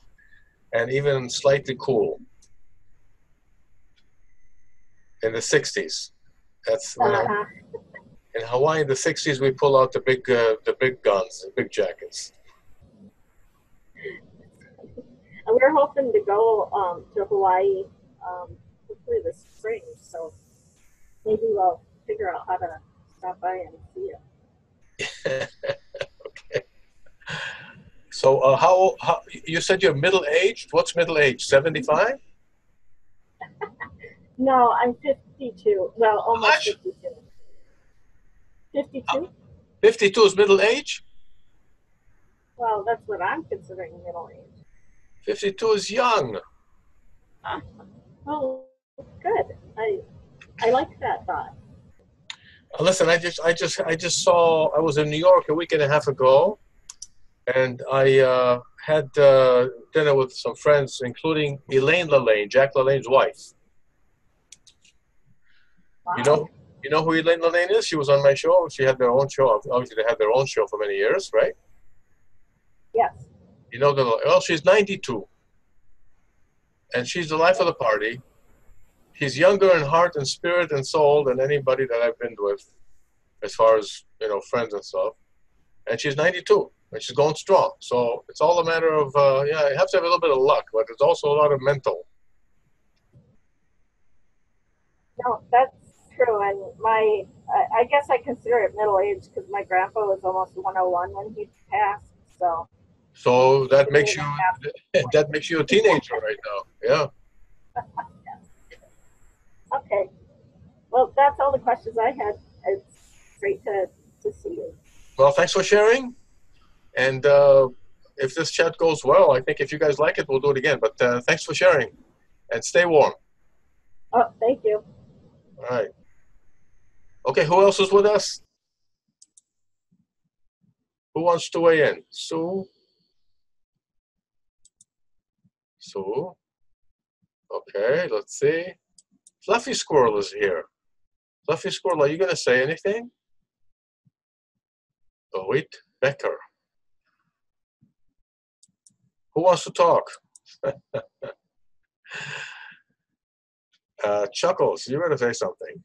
And even slightly cool in the sixties. That's you know, uh-huh. in Hawaii in the sixties. We pull out the big, uh, the big guns, the big jackets. We're hoping to go um, to Hawaii um, hopefully this spring. So maybe we'll figure out how to stop by and see you. Okay. So uh, how, how, you said you're middle-aged? What's middle-aged, seventy-five? No, I'm fifty-two. Well, almost fifty-two. fifty-two? fifty-two is middle age? Well, that's what I'm considering middle age. fifty-two is young. Uh, well, good. I I like that thought. Listen, I just I just I just saw. I was in New York a week and a half ago, and I uh, had uh, dinner with some friends, including Elaine LaLanne, Jack LaLanne's wife. Wow. You know. You know who Elaine LaLanne is? She was on my show. She had their own show. Obviously, they had their own show for many years, right? Yes. You know, the, well, she's ninety-two. And she's the life of the party. She's younger in heart and spirit and soul than anybody that I've been with as far as, you know, friends and stuff. And she's ninety-two. And she's going strong. So it's all a matter of, uh, yeah, you have to have a little bit of luck, but it's also a lot of mental. No, that's true. And my, I guess I consider it middle age because my grandpa was almost one oh one when he passed. So, so that makes you that makes you a teenager right now. Yeah. Yeah. Okay. Well, that's all the questions I had. It's great to to see you. Well, thanks for sharing. And uh, if this chat goes well, I think if you guys like it, we'll do it again. But uh, thanks for sharing, and stay warm. Oh, thank you. All right. Okay, who else is with us? Who wants to weigh in? Sue? Sue? Okay, let's see. Fluffy Squirrel is here. Fluffy Squirrel, are you going to say anything? Orit Becker. Who wants to talk? uh, Chuckles, you're going to say something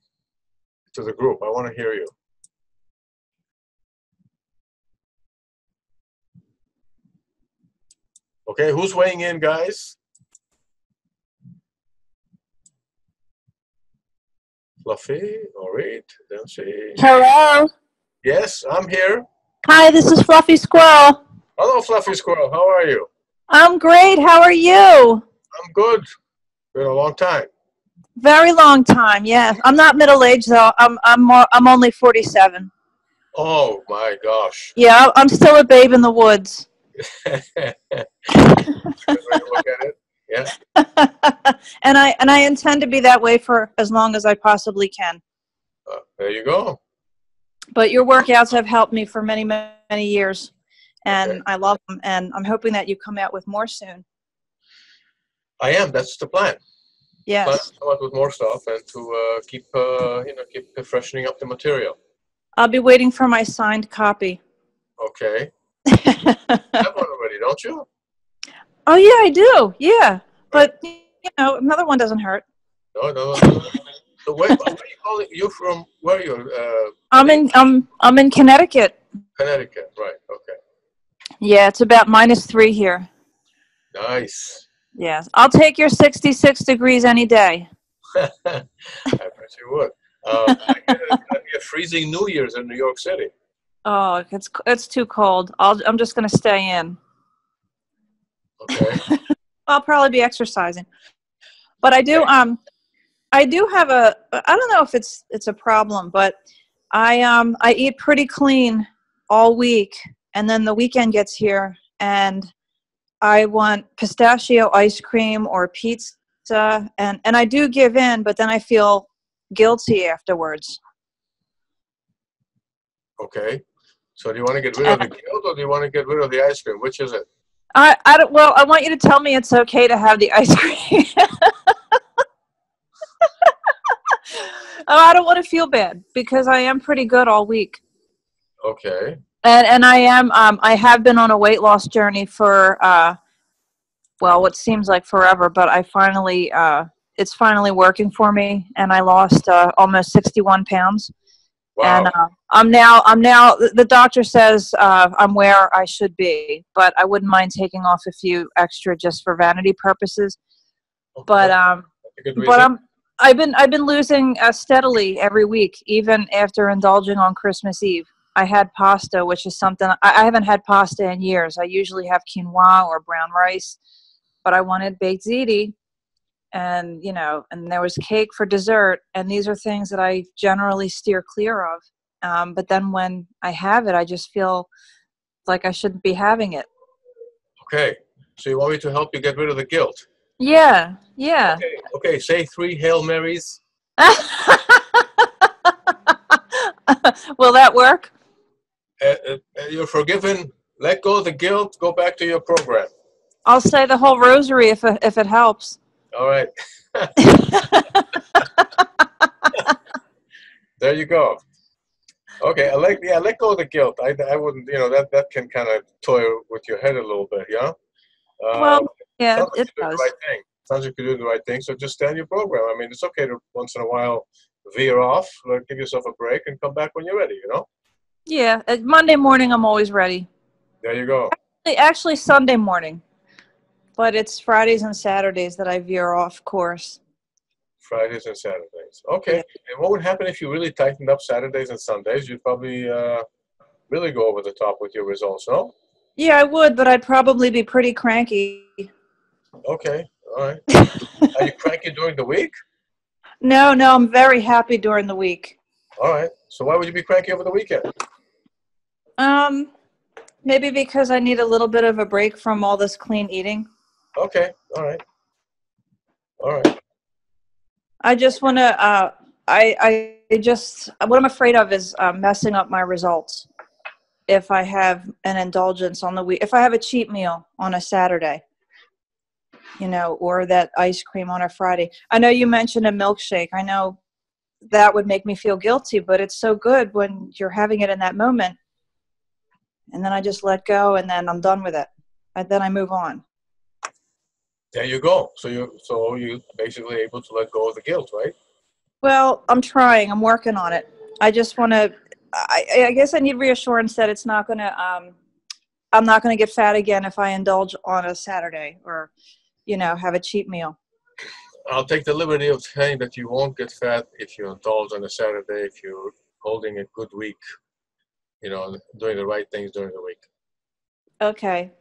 to the group. I want to hear you. Okay, who's weighing in, guys? Fluffy, Orit, Dempsey. Hello. Yes, I'm here. Hi, this is Fluffy Squirrel. Hello, Fluffy Squirrel. How are you? I'm great. How are you? I'm good. Been a long time. Very long time, yeah. I'm not middle aged though. I'm I'm more, I'm only forty-seven. Oh my gosh. Yeah, I'm still a babe in the woods. Yeah. And I and I intend to be that way for as long as I possibly can. Uh, there you go. But your workouts have helped me for many many, many years, and okay. I love them. And I'm hoping that you come out with more soon. I am. That's the plan. Yes. But come up with more stuff and to uh, keep, uh, you know, keep freshening up the material. I'll be waiting for my signed copy. Okay. You have one already, don't you? Oh, yeah, I do. Yeah. But, you know, another one doesn't hurt. No, no. no. So where, where are you calling? You're from, where are you? Uh, I'm, in, I'm, I'm in Connecticut. Connecticut, right. Okay. Yeah, it's about minus three here. Nice. Yes, I'll take your sixty-six degrees any day. I bet you would. Um, I hear it's gonna be a freezing New Year's in New York City. Oh, it's it's too cold. I'll I'm just gonna stay in. Okay. I'll probably be exercising, but I do um, I do have a I don't know if it's it's a problem, but I um I eat pretty clean all week, and then the weekend gets here and I want pistachio ice cream or pizza, and, and I do give in, but then I feel guilty afterwards. Okay. So do you want to get rid of the guilt or do you want to get rid of the ice cream? Which is it? I, I don't, well, I want you to tell me it's okay to have the ice cream. I don't want to feel bad because I am pretty good all week. Okay. And, and I am, um, I have been on a weight loss journey for, uh, well, what seems like forever, but I finally, uh, it's finally working for me. And I lost, uh, almost sixty-one pounds. Wow. And, uh, I'm now, I'm now, the doctor says, uh, I'm where I should be, but I wouldn't mind taking off a few extra just for vanity purposes. Okay. But, um, but I'm, I've been I've been losing uh, steadily every week, even after indulging on Christmas Eve. I had pasta, which is something I, I haven't had pasta in years. I usually have quinoa or brown rice, but I wanted baked ziti, and you know, and there was cake for dessert. And these are things that I generally steer clear of. Um, but then when I have it, I just feel like I shouldn't be having it. Okay, so you want me to help you get rid of the guilt? Yeah, yeah. Okay, okay. Say three Hail Marys. Will that work? Uh, uh, you're forgiven. Let go of the guilt. Go back to your program. I'll say the whole rosary if it, if it helps. All right. There you go. Okay, I like yeah. Let go of the guilt. I I wouldn't. You know that that can kind of toy with your head a little bit. Yeah. Uh, well. Yeah, sounds like it does. Right thing. Sounds like you're doing the right thing. So just stay on your program. I mean, it's okay to once in a while veer off, like give yourself a break, and come back when you're ready. You know. Yeah, Monday morning I'm always ready. There you go. Actually, actually Sunday morning, but it's Fridays and Saturdays that I veer off course. Fridays and Saturdays. Okay. Yeah. And what would happen if you really tightened up Saturdays and Sundays? You'd probably uh, really go over the top with your results, no? Yeah, I would, but I'd probably be pretty cranky. Okay, all right. Are you cranky during the week? No, no, I'm very happy during the week. All right. So why would you be cranky over the weekend? Um, maybe because I need a little bit of a break from all this clean eating. Okay, all right. All right. I just want to, uh, I, I just, what I'm afraid of is uh, messing up my results if I have an indulgence on the week, if I have a cheat meal on a Saturday. You know, or that ice cream on a Friday. I know you mentioned a milkshake. I know that would make me feel guilty, but it's so good when you're having it in that moment. And then I just let go, and then I'm done with it. And then I move on. There you go. So you're, so you're basically able to let go of the guilt, right? Well, I'm trying. I'm working on it. I just want to, I, I guess I need reassurance that it's not going to, um, I'm not going to get fat again if I indulge on a Saturday or, you know, have a cheap meal. I'll take the liberty of saying that you won't get fat if you indulge on a Saturday, if you're holding a good week, you know, doing the right things during the week. Okay.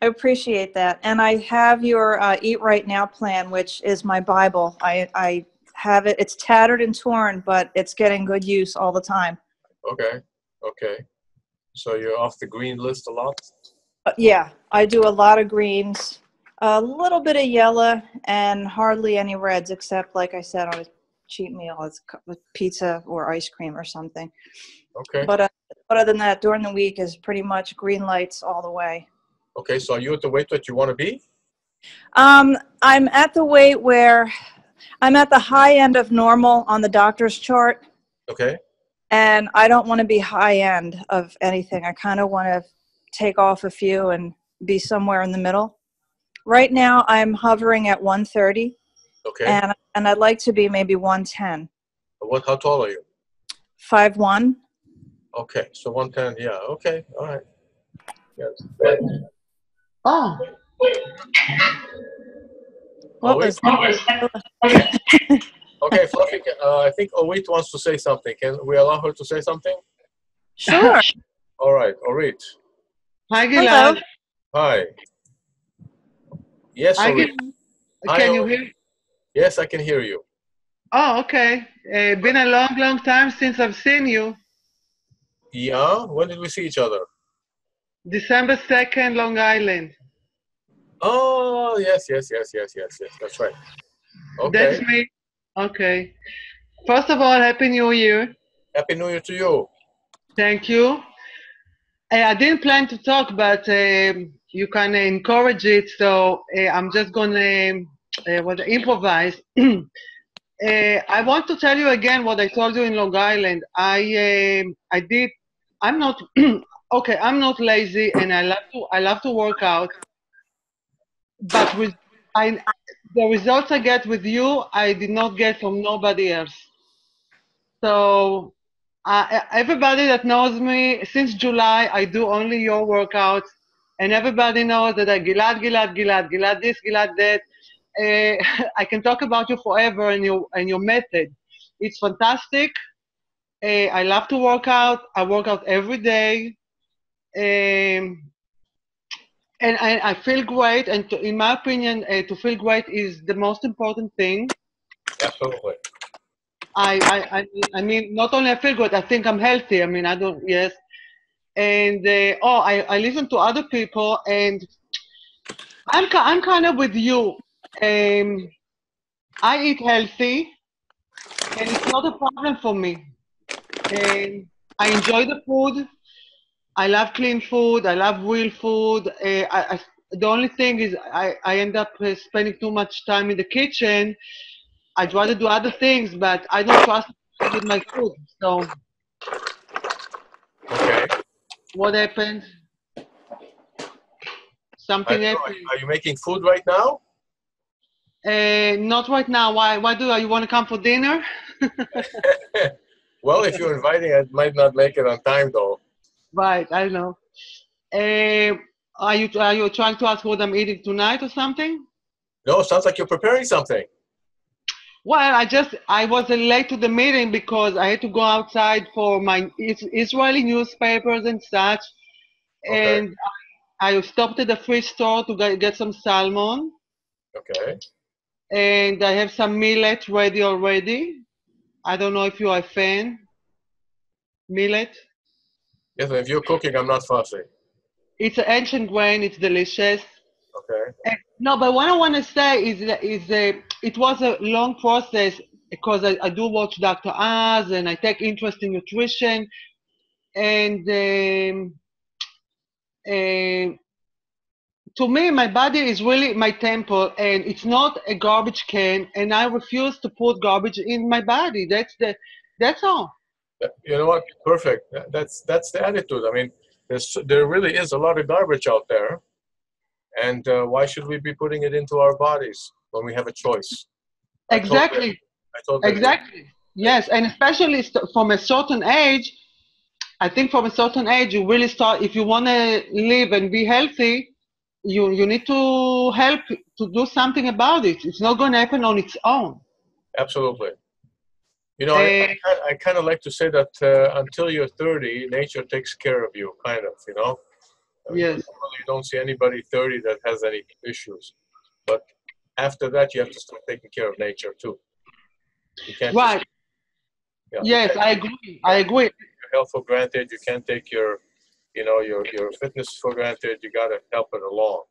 I appreciate that. And I have your uh, Eat Right Now plan, which is my Bible. I, I have it. It's tattered and torn, but it's getting good use all the time. Okay. Okay. So you're off the green list a lot? Uh, yeah. I do a lot of greens. A little bit of yellow and hardly any reds, except, like I said, on a cheat meal, it's pizza or ice cream or something. Okay. But uh, other than that, during the week is pretty much green lights all the way. Okay, so are you at the weight that you want to be? Um, I'm at the weight where I'm at the high end of normal on the doctor's chart. Okay. And I don't want to be high end of anything. I kind of want to take off a few and be somewhere in the middle. Right now, I'm hovering at one thirty, okay, and and I'd like to be maybe one ten. What? How tall are you? five one. Okay, so one ten, yeah, okay, all right. Yes. Oh. What was that? Okay, Fluffy, uh, I think Orit wants to say something. Can we allow her to say something? Sure. All right, Orit. Hi, Gilad. Hi. Yes, I can, can I, you hear? Yes, I can hear you. Oh, okay. It's uh, been a long, long time since I've seen you. Yeah? When did we see each other? December second, Long Island. Oh, yes, yes, yes, yes, yes, yes. That's right. Okay. That's me. Okay. First of all, Happy New Year. Happy New Year to you. Thank you. I didn't plan to talk, but... Um, you can uh, encourage it, so uh, I'm just going to uh, well, improvise. uh, I want to tell you again what I told you in Long Island. I uh, I did. I'm not okay. I'm not lazy, and I love to. I love to work out. But with I, the results I get with you, I did not get from nobody else. So uh, everybody that knows me since July, I do only your workouts. And everybody knows that I Gilad, Gilad, Gilad, Gilad this, Gilad that. uh, I can talk about you forever and your, and your method. It's fantastic. Uh, I love to work out. I work out every day. Um, and I, I feel great. And to, in my opinion, uh, to feel great is the most important thing. Absolutely. I, I, I, I mean, not only I feel good, I think I'm healthy. I mean, I don't, yes. And, uh, oh, I, I listen to other people, and I'm, I'm kind of with you. Um, I eat healthy, and it's not a problem for me. Um, I enjoy the food. I love clean food. I love real food. Uh, I, I, the only thing is I, I end up uh, spending too much time in the kitchen. I'd rather do other things, but I don't trust with my food, so. Okay. What happened? Something happened. Are you making food right now? Uh, not right now. Why, why do you want to come for dinner? Well, if you're inviting, I might not make it on time, though. Right, I know. Uh, are, you, are you trying to ask what I'm eating tonight or something? No, sounds like you're preparing something. Well, I just, I was late to the meeting because I had to go outside for my Israeli newspapers and such. Okay. And I stopped at the fish store to get some salmon. Okay. And I have some millet ready already. I don't know if you are a fan. Millet? Yes, if you're cooking, I'm not fussy. It's an ancient grain. It's delicious. Okay. And, no, but what I want to say is, is uh, it was a long process because I, I do watch Doctor Oz and I take interest in nutrition. And um, uh, to me, my body is really my temple, and it's not a garbage can, and I refuse to put garbage in my body. That's, the, that's all. You know what? Perfect. That's, that's the attitude. I mean, there really is a lot of garbage out there. And uh, why should we be putting it into our bodies when we have a choice? Exactly. I told them, I told exactly. Yes, and especially from a certain age, I think from a certain age, you really start, if you want to live and be healthy, you, you need to help to do something about it. It's not going to happen on its own. Absolutely. You know, uh, I, I, I kind of like to say that uh, until you're thirty, nature takes care of you, kind of, you know? I mean, yes. You don't see anybody thirty that has any issues, but after that, you have to start taking care of nature too. You can't right. Just, yeah, yes, you can't, I agree. You I agree. Your health for granted. You can't take your, you know, your your fitness for granted. You gotta help it along.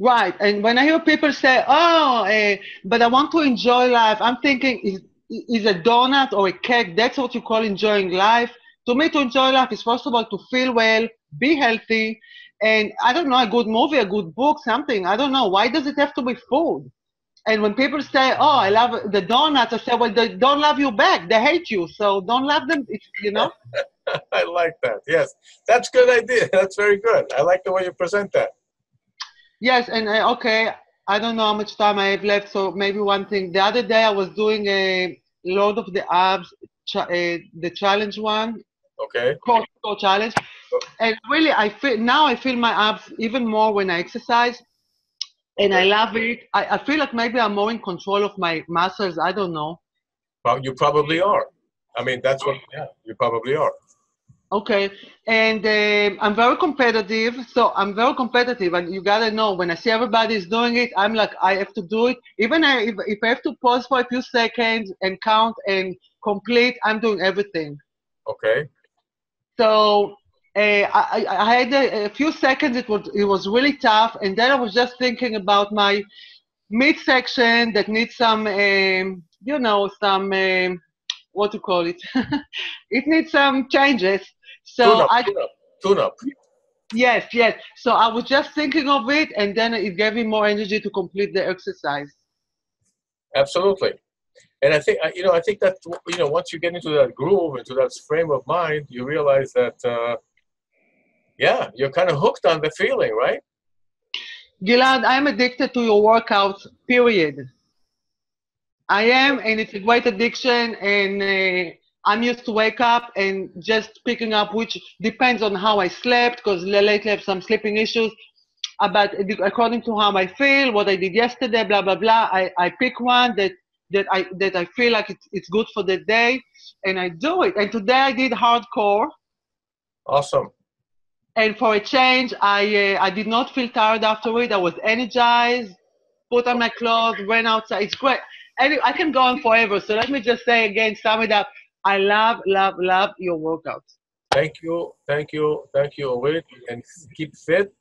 Right. And when I hear people say, "Oh, uh, but I want to enjoy life," I'm thinking, is is a donut or a cake? That's what you call enjoying life. To me, to enjoy life is first of all to feel well, be healthy, and I don't know, a good movie, a good book, something. I don't know. Why does it have to be food? And when people say, "Oh, I love the donuts," I say, "Well, they don't love you back. They hate you, so don't love them." It's, you know. I like that. Yes, that's a good idea. That's very good. I like the way you present that. Yes, and I, okay, I don't know how much time I have left, so maybe one thing. The other day I was doing a Lord of the Abs, the challenge one. Okay. Core, core challenge. And really, I feel now I feel my abs even more when I exercise, and I love it. I, I feel like maybe I'm more in control of my muscles. I don't know. Well, you probably are. I mean, that's what. Yeah, you probably are. Okay, and um, I'm very competitive. So I'm very competitive, and you gotta know when I see everybody's doing it, I'm like, I have to do it. Even I, if if I have to pause for a few seconds and count and complete, I'm doing everything. Okay. So uh, I, I had a, a few seconds, it was, it was really tough, and then I was just thinking about my midsection that needs some, um, you know, some, um, what to call it? It needs some changes. So tune up, I, tune up, tune up. Yes, yes. So I was just thinking of it, and then it gave me more energy to complete the exercise. Absolutely. And I think, you know, I think that, you know, once you get into that groove, into that frame of mind, you realize that, uh, yeah, you're kind of hooked on the feeling, right? Gilad, I'm addicted to your workouts, period. I am, and it's a great addiction, and uh, I'm used to wake up and just picking up, which depends on how I slept, because lately I have some sleeping issues. about according to how I feel, what I did yesterday, blah, blah, blah. I, I pick one that, that, I, that I feel like it's, it's good for the day, and I do it. And today I did hardcore. Awesome. And for a change, I, uh, I did not feel tired after it. I was energized, put on my clothes, went outside. It's great. And I can go on forever. So let me just say again, sum it up. I love, love, love your workouts. Thank you. Thank you. Thank you, Orit. And keep fit.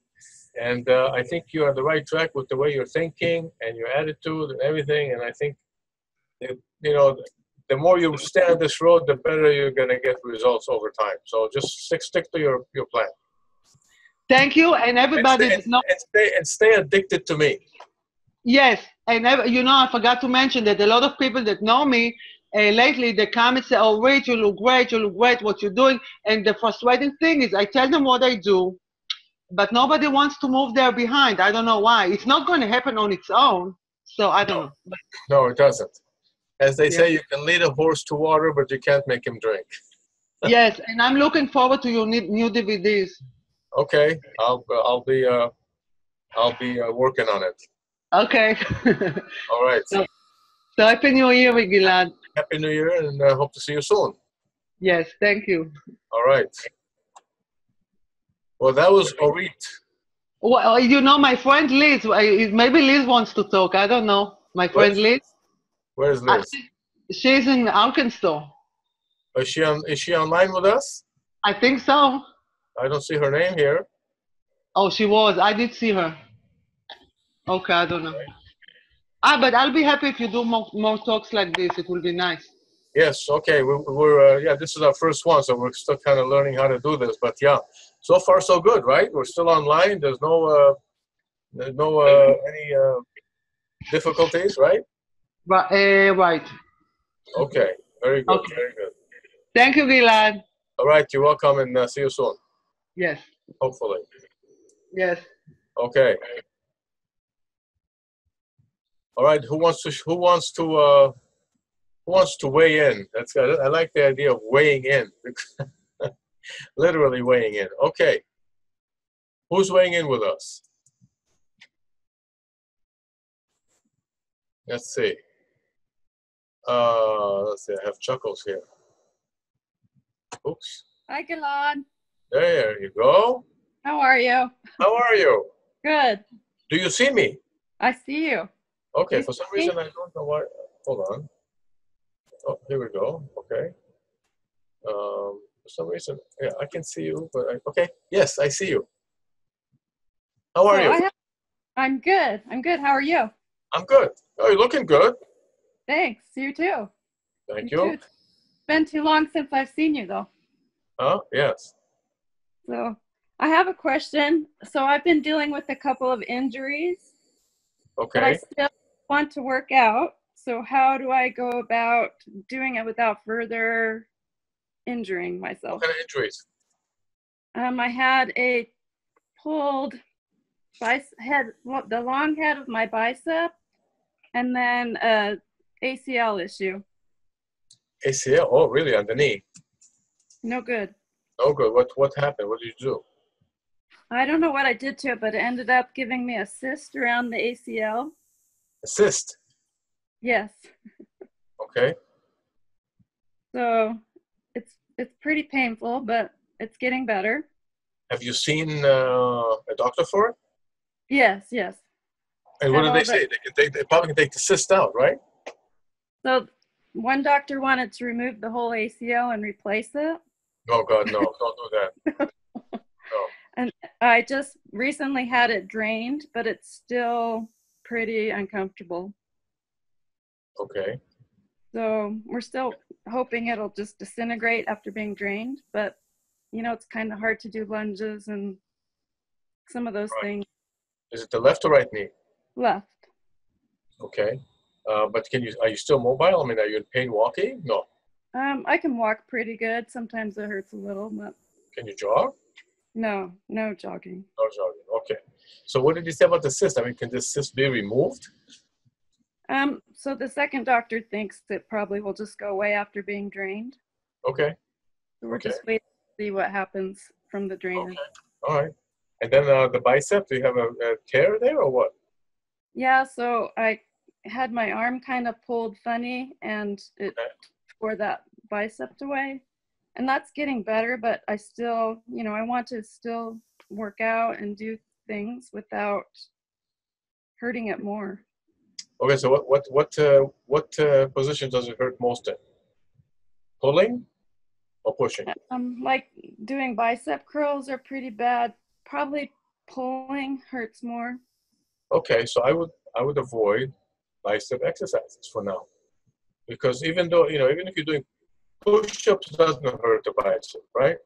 And uh, I think you're on the right track with the way you're thinking and your attitude and everything. And I think, that, you know, the more you stay on this road, the better you're going to get results over time. So just stick, stick to your, your plan. Thank you. And everybody and stay, is not and stay, and stay addicted to me. Yes. And, you know, I forgot to mention that a lot of people that know me uh, lately, they come and say, oh, Rich, you look great. You look great. What you're doing. And the frustrating thing is I tell them what I do. But nobody wants to move there behind. I don't know why. It's not going to happen on its own. So I don't no. know. No, it doesn't. As they yeah. say, you can lead a horse to water, but you can't make him drink. Yes, and I'm looking forward to your new D V Ds. Okay, I'll I'll be uh, I'll be uh, working on it. Okay. All right. So, so happy New Year, Gilad. Happy New Year, and I uh, hope to see you soon. Yes, thank you. All right. Well, that was Orit. Well, you know, my friend Liz, maybe Liz wants to talk. I don't know. My friend what? Liz. Where is Liz? She's in Arkansas. Is she, on, is she online with us? I think so. I don't see her name here. Oh, she was. I did see her. Okay, I don't know. Okay. Ah, but I'll be happy if you do more, more talks like this. It will be nice. Yes, okay. We're, we're uh, yeah, this is our first one, so we're still kind of learning how to do this. But, yeah. So far, so good, right? We're still online. There's no, uh, there's no uh, any uh, difficulties, right? But, uh, right. Okay. Very good. Okay. Very good. Thank you, Gilad. All right. You're welcome, and uh, see you soon. Yes. Hopefully. Yes. Okay. All right. Who wants to? Who wants to? Uh, who wants to weigh in? That's. I like the idea of weighing in. Literally weighing in. Okay. Who's weighing in with us? Let's see. Uh, let's see. I have Chuckles here. Oops. Hi, Gilad. There you go. How are you? How are you? Good. Do you see me? I see you. Okay. You For some reason, me? I don't know why. Hold on. Oh, here we go. Okay. Um. For some reason, yeah, I can see you, but I, okay, yes, I see you. How are so you? Have, I'm good. I'm good. How are you? I'm good. Oh, you're looking good. Thanks. You too. Thank you. you. Too. It's been too long since I've seen you, though. Oh, yes. So I have a question. So I've been dealing with a couple of injuries. Okay. But I still want to work out. So how do I go about doing it without further injuring myself? What kind of injuries? Um, I had a pulled bicep head, the long head of my bicep, and then a A C L issue. A C L? Oh, really? On the knee? No good. No good. What What happened? What did you do? I don't know what I did to it, but it ended up giving me a cyst around the A C L. A cyst? Yes. Okay. So. It's it's pretty painful, but it's getting better. Have you seen uh, a doctor for it? Yes, yes. And what did they say? They, can take, they probably can take the cyst out, right? So one doctor wanted to remove the whole A C L and replace it. Oh, God, no. Don't do that. No. And I just recently had it drained, but it's still pretty uncomfortable. Okay. So we're still hoping it'll just disintegrate after being drained, but you know, it's kind of hard to do lunges and some of those right. things. Is it the left or right knee? Left. Okay. Uh, but can you, are you still mobile? I mean, are you in pain walking? No. Um, I can walk pretty good. Sometimes it hurts a little, but. Can you jog? No, no jogging. No jogging. Okay. So what did you say about the cyst? I mean, can this cyst be removed? Um, so the second doctor thinks that probably will just go away after being drained. Okay. So we're okay. just waiting to see what happens from the drainage. Okay. All right. And then uh, the bicep, do you have a, a tear there or what? Yeah, so I had my arm kind of pulled funny and it okay. tore that bicep away. And that's getting better, but I still, you know, I want to still work out and do things without hurting it more. Okay, so what what what uh, what uh, position does it hurt most in? Pulling or pushing? Um, like doing bicep curls are pretty bad. Probably pulling hurts more. Okay, so I would I would avoid bicep exercises for now, because even though you know even if you're doing push-ups, doesn't hurt the bicep, right?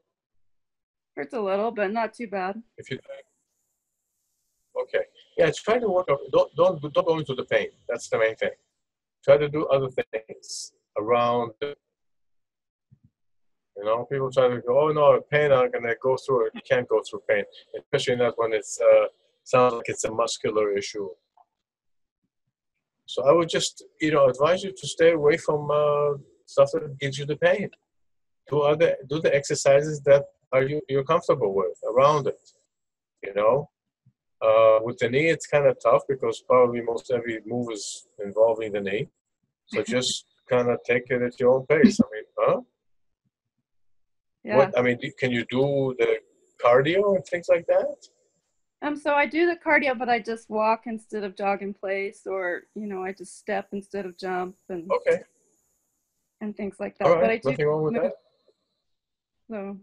Hurts a little, but not too bad. If you okay, yeah, try to work. Don't don't don't go into the pain. That's the main thing. Try to do other things around. You know, people try to go, oh no, pain, I'm gonna go through it. You can't go through pain, especially not when it's uh, sounds like it's a muscular issue. So I would just, you know, advise you to stay away from uh, stuff that gives you the pain. Do other, do the exercises that are you you're comfortable with around it. You know, uh, with the knee, it's kind of tough because probably most every move is involving the knee. So just kind of take it at your own pace. I mean, huh? Yeah. What, I mean, can you do the cardio and things like that? Um, so I do the cardio, but I just walk instead of jog in place, or, you know, I just step instead of jump and okay. and things like that. All right. But I do nothing wrong with move. that. So.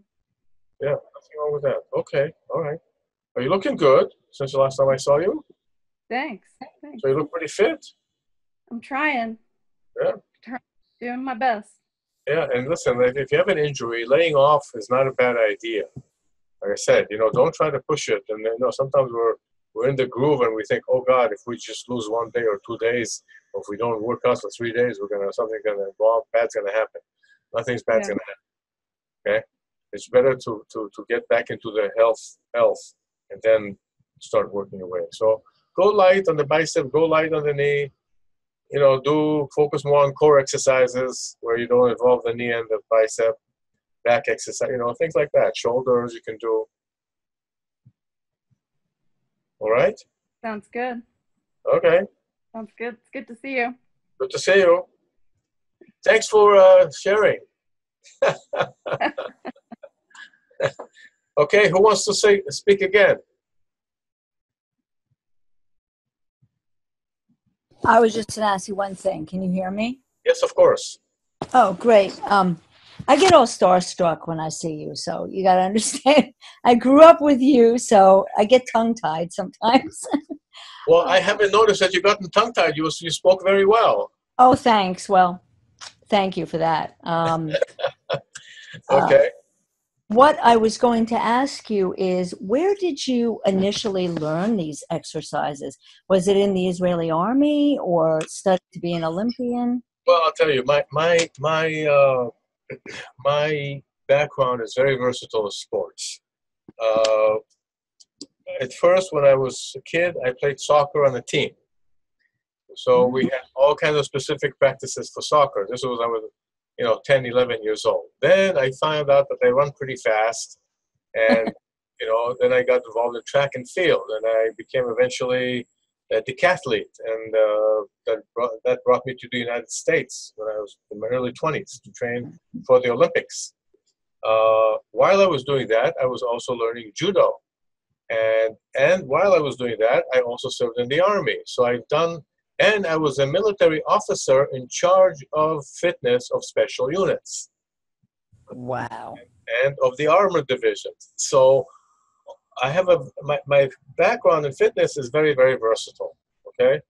Yeah, nothing wrong with that. Okay, all right. Are you looking good since the last time I saw you? Thanks. Thanks. So you look pretty fit. I'm trying. Yeah. I'm doing my best. Yeah, and listen, if you have an injury, laying off is not a bad idea. Like I said, you know, don't try to push it. And, you know, sometimes we're, we're in the groove and we think, oh, God, if we just lose one day or two days, or if we don't work out for three days, we're going to, something's going to, well, bad's going to happen. Nothing's bad's yeah. going to happen, okay? It's better to, to, to get back into the health, health and then start working away. So go light on the bicep, go light on the knee. You know, do focus more on core exercises where you don't involve the knee and the bicep, back exercise, you know, things like that. Shoulders you can do. All right? Sounds good. Okay. Sounds good. It's good to see you. Good to see you. Thanks for uh, sharing. Okay, who wants to say, speak again? I was just going to ask you one thing. Can you hear me? Yes, of course. Oh, great. Um, I get all starstruck when I see you, so you got to understand. I grew up with you, so I get tongue-tied sometimes. Well, I haven't noticed that you've gotten tongue-tied. You, you spoke very well. Oh, thanks. Well, thank you for that. Um, okay. Uh, what I was going to ask you is, where did you initially learn these exercises? Was it in the Israeli army or studied to be an Olympian? Well, I'll tell you, my my my uh, my background is very versatile in sports. Uh, at first, when I was a kid, I played soccer on a team. So we had all kinds of specific practices for soccer. This was I was. you know, ten, eleven years old. Then I found out that I run pretty fast. And, you know, then I got involved in track and field. And I became eventually a decathlete. And uh, that, brought, that brought me to the United States when I was in my early twenties to train for the Olympics. Uh, while I was doing that, I was also learning judo. And, and while I was doing that, I also served in the Army. So I've done... And I was a military officer in charge of fitness of special units. Wow. And of the armored division. So I have a, my, my background in fitness is very, very versatile, okay?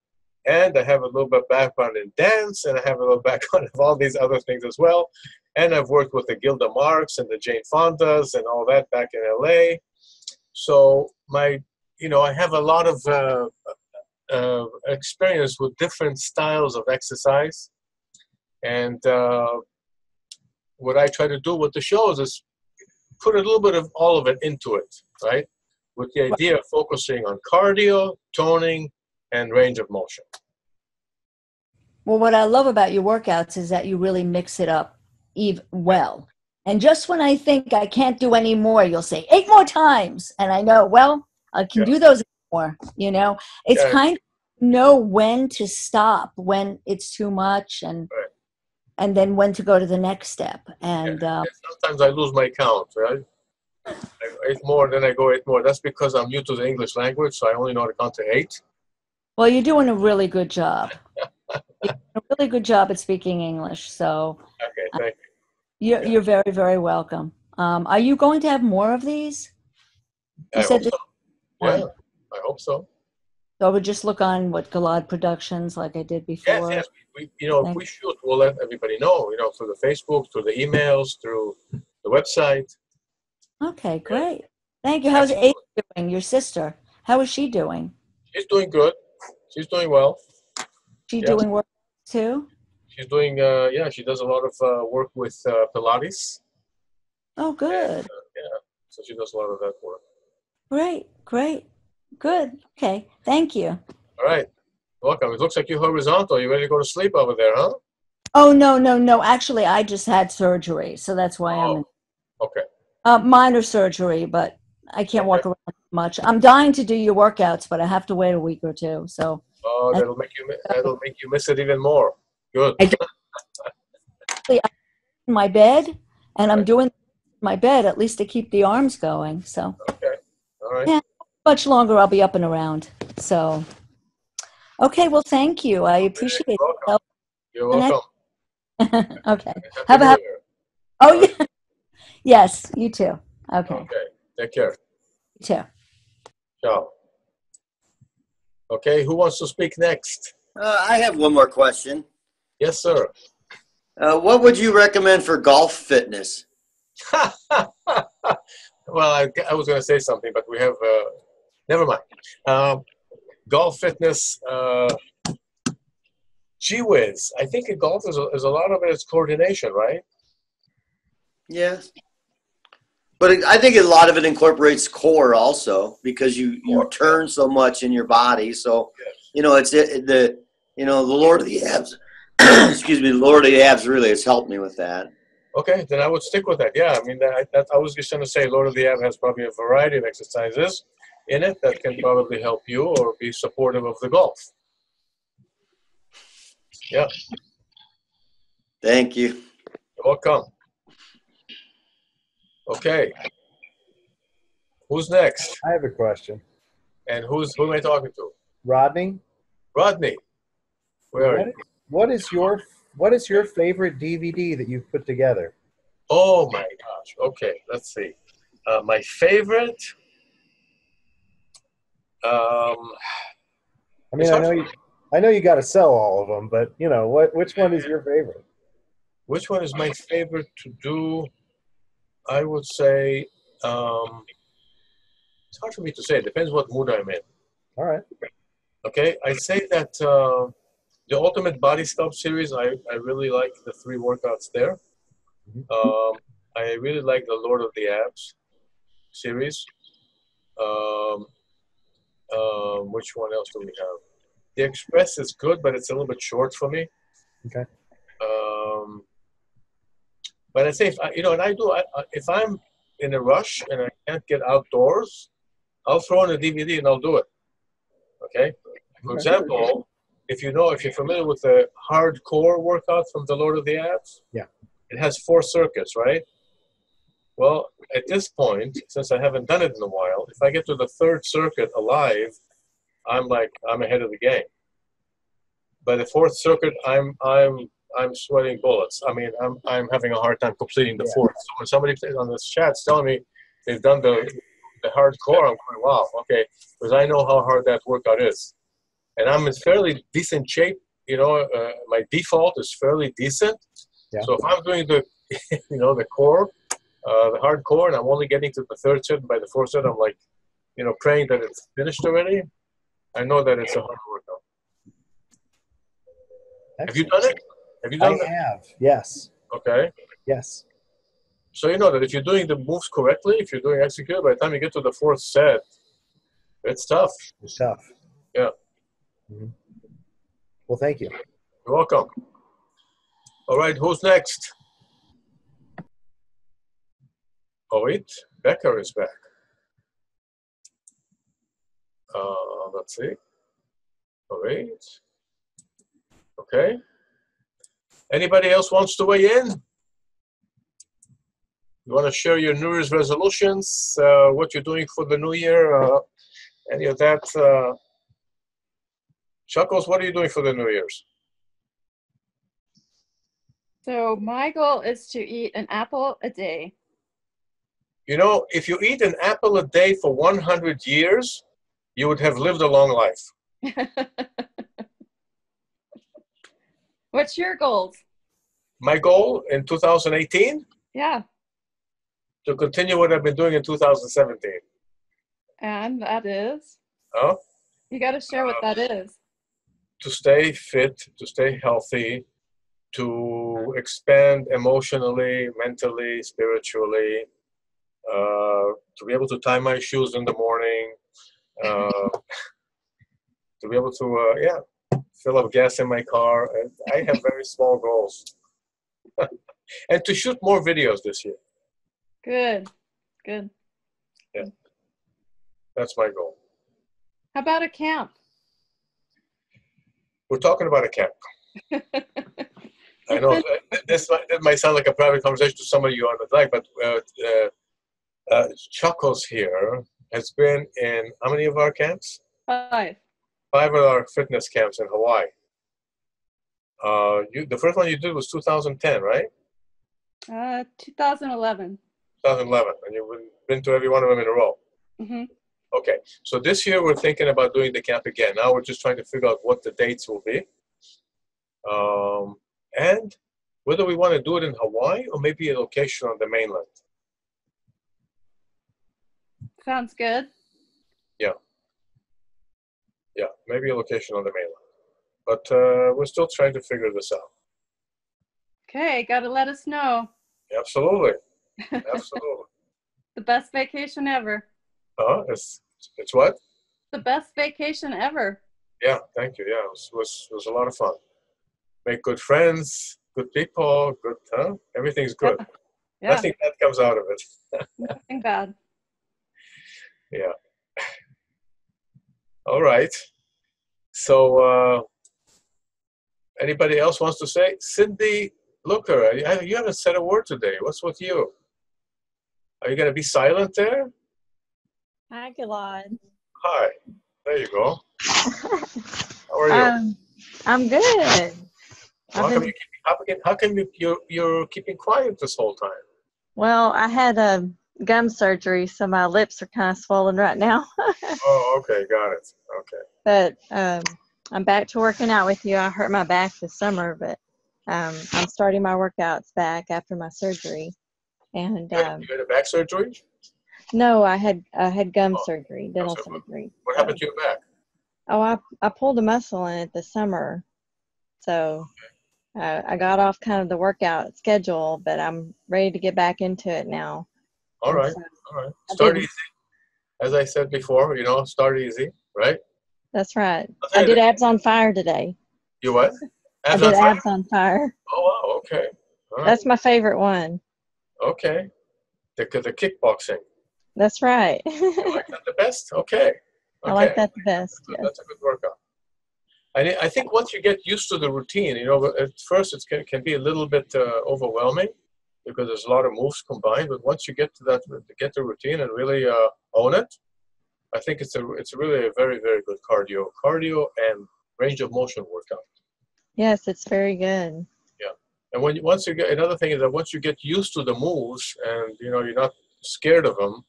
And I have a little bit of background in dance, and I have a little background of all these other things as well. And I've worked with the Gilda Marks and the Jane Fondas and all that back in L A. So my, you know, I have a lot of... Uh, Uh, experience with different styles of exercise, and uh, what I try to do with the shows is put a little bit of all of it into it, right? With the idea of focusing on cardio, toning, and range of motion. Well, what I love about your workouts is that you really mix it up even well. And just when I think I can't do any more, you'll say eight more times, and I know, well, I can yeah. do those anymore. You know, it's yeah. kind of know when to stop, when it's too much, and right. and then when to go to the next step. And yeah. um, sometimes I lose my count, right? I eat more, then I go eat more. That's because I'm new to the English language, so I only know how to count to eight. Well, you're doing a really good job. You're doing a really good job at speaking English. So okay, thank you. You're, yeah. you're very, very welcome. Um, are you going to have more of these? You I said hope so. Yeah, I hope so. So I would just look on what Gilad Productions, like I did before. Yes, yes. We, you know, Thanks. if we shoot, we'll let everybody know. You know, through the Facebook, through the emails, through the website. Okay, great. Thank you. How's Ada doing? Your sister? How is she doing? She's doing good. She's doing well. She's yeah. doing work too. She's doing. Uh, yeah, she does a lot of uh, work with uh, Pilates. Oh, good. And, uh, yeah, so she does a lot of that work. Great, great, good. Okay, thank you. All right, welcome. It looks like you're horizontal. You ready to go to sleep over there, huh? Oh no, no, no. Actually, I just had surgery, so that's why oh. I'm. In okay. Uh, minor surgery, but I can't okay. walk around much. I'm dying to do your workouts, but I have to wait a week or two. So oh, that'll make you that'll make you miss it even more. Good. I I'm in my bed, and I'm doing my bed at least to keep the arms going. So okay, all right. Yeah, much longer I'll be up and around. So okay, well, thank you. I appreciate it. You're welcome. You're welcome. Okay. Happy have a happy. Oh right. yeah. Yes, you too. Okay. Okay. Take care. You too. Ciao. Okay, who wants to speak next? Uh, I have one more question. Yes, sir. Uh, what would you recommend for golf fitness? Well, I, I was going to say something, but we have, uh, never mind. Um, golf fitness, uh, gee whiz. I think in golf is a, is a lot of it is coordination, right? Yeah. But I think a lot of it incorporates core also, because you, you turn so much in your body. So, you know, it's it, the, you know, the Lord of the Abs, excuse me, the Lord of the Abs really has helped me with that. Okay, then I would stick with that. Yeah, I mean, that, that, I was just going to say Lord of the Abs has probably a variety of exercises in it that can probably help you or be supportive of the golf. Yeah. Thank you. You're welcome. Okay. Who's next? I have a question. And who's who am I talking to? Rodney. Rodney. Where what are you? Is, what is your what is your favorite D V D that you've put together? Oh my gosh. Okay, let's see. Uh, my favorite. Um, I mean, I know you, I know you got to sell all of them, but you know what? Which one is your favorite? Which one is my favorite to do? I would say, um, it's hard for me to say. It depends what mood I'm in. All right. Okay. I say that uh, the Ultimate Body Sculpt series, I, I really like the three workouts there. Um, I really like the Lord of the Abs series. Um, um, which one else do we have? The Express is good, but it's a little bit short for me. Okay. Um, But I say, if I, you know, and I do, I, if I'm in a rush and I can't get outdoors, I'll throw in a D V D and I'll do it, okay? For example, if you know, if you're familiar with the hardcore workout from the Lord of the Abs, yeah, it has four circuits, right? Well, at this point, since I haven't done it in a while, if I get to the third circuit alive, I'm like, I'm ahead of the game. By the fourth circuit, I'm, I'm, I'm sweating bullets. I mean, I'm I'm having a hard time completing the yeah. fourth. So when somebody on this chat's telling me they've done the the hardcore, I'm going, wow, okay, because I know how hard that workout is, and I'm in fairly decent shape. You know, uh, my default is fairly decent. Yeah. So if I'm doing the, you know, the core, uh, the hardcore, and I'm only getting to the third set, by the fourth set, I'm like, you know, praying that it's finished already. I know that it's a hard workout. That's Have you done it? Have you done I that? have, yes. Okay. Yes. So you know that if you're doing the moves correctly, if you're doing execute, by the time you get to the fourth set, it's tough. It's tough. Yeah. Mm-hmm. Well, thank you. You're welcome. All right, who's next? Oh, wait. Becker is back. Uh, let's see. All right. Okay. Anybody else wants to weigh in? You want to share your New Year's resolutions, uh, what you're doing for the New Year, uh, any of that? Uh... Chuckles, what are you doing for the New Year's? So my goal is to eat an apple a day. You know, if you eat an apple a day for one hundred years, you would have lived a long life. What's your goals? My goal in two thousand eighteen? Yeah. To continue what I've been doing in two thousand seventeen. And that is? Oh? You got to share what uh, that is. To stay fit, to stay healthy, to expand emotionally, mentally, spiritually, uh, to be able to tie my shoes in the morning, uh, to be able to, uh, yeah. fill up gas in my car. And I have very small goals. And to shoot more videos this year. Good, good. Yeah, that's my goal. How about a camp? We're talking about a camp. I know this might, that might sound like a private conversation to somebody you aren't like, but uh, uh, uh, Chuckles here has been in how many of our camps? Five. Five of our fitness camps in Hawaii. Uh, you, the first one you did was two thousand ten, right? Uh, two thousand eleven. two thousand eleven, and you've been to every one of them in a row. Mm-hmm. Okay, so this year we're thinking about doing the camp again. Now we're just trying to figure out what the dates will be. Um, and whether we want to do it in Hawaii or maybe a location on the mainland. Sounds good. Yeah. Yeah, maybe a location on the mainland. But uh, we're still trying to figure this out. Okay, got to let us know. Absolutely. Absolutely. The best vacation ever. Uh, it's, it's what? The best vacation ever. Yeah, thank you. Yeah, it was, was, was a lot of fun. Make good friends, good people, good, huh? Everything's good. Yeah. Nothing bad comes out of it. Nothing bad. Yeah. All right. So, uh, anybody else wants to say? Cindy, look, you haven't said a word today. What's with you? Are you going to be silent there? Hi, Gilad. Hi. There you go. How are you? Um, I'm good. How come, been... you keep, how, how come you, you're, you're keeping quiet this whole time? Well, I had a gum surgery, so my lips are kind of swollen right now. Oh, okay, got it. Okay. But um, I'm back to working out with you. I hurt my back this summer, but um, I'm starting my workouts back after my surgery. And you had, um, you had a back surgery? No, I had I had gum oh, surgery, dental so surgery. What happened so. to your back? Oh, I I pulled a muscle in it this summer, so. Okay. I, I got off kind of the workout schedule, but I'm ready to get back into it now. All right, all right. Start easy. As I said before, you know, start easy, right? That's right. I did abs on fire today. You what? Abs I did on abs fire? on fire. Oh, wow, okay. All right. That's my favorite one. Okay. The, the kickboxing. That's right. You like that the best? Okay. Okay. I like that the best. That's, yes. a, that's a good workout. I, I think once you get used to the routine, you know, at first it can, can be a little bit uh, overwhelming, because there's a lot of moves combined, but once you get to that, get the routine and really uh, own it, I think it's a, it's really a very, very good cardio, cardio and range of motion workout. Yes, it's very good. Yeah, and when you, once you get, another thing is that once you get used to the moves and you know you're not scared of them,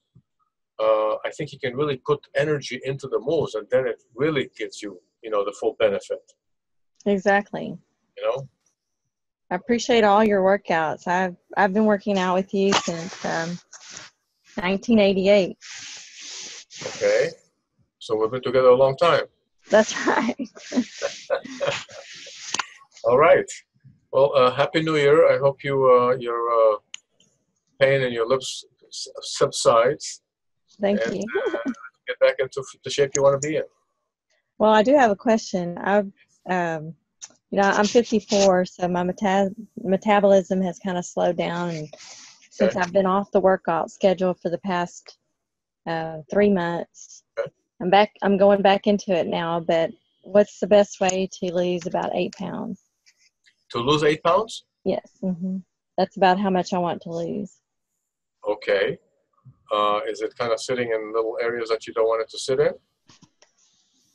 uh, I think you can really put energy into the moves, and then it really gives you, you know, the full benefit. Exactly. You know. I appreciate all your workouts. I've, I've been working out with you since um, nineteen eighty-eight. Okay. So we've been together a long time. That's right. All right. Well, uh, Happy New Year. I hope you uh, your uh, pain in your lips subsides. Thank and, you. uh, get back into the shape you want to be in. Well, I do have a question. I've... Um, You know, I'm fifty-four, so my meta metabolism has kind of slowed down, and since okay. I've been off the workout schedule for the past uh, three months, okay. I'm back, I'm going back into it now, but what's the best way to lose about eight pounds? To lose eight pounds? Yes. Mm-hmm. That's about how much I want to lose. Okay. Uh, is it kind of sitting in little areas that you don't want it to sit in?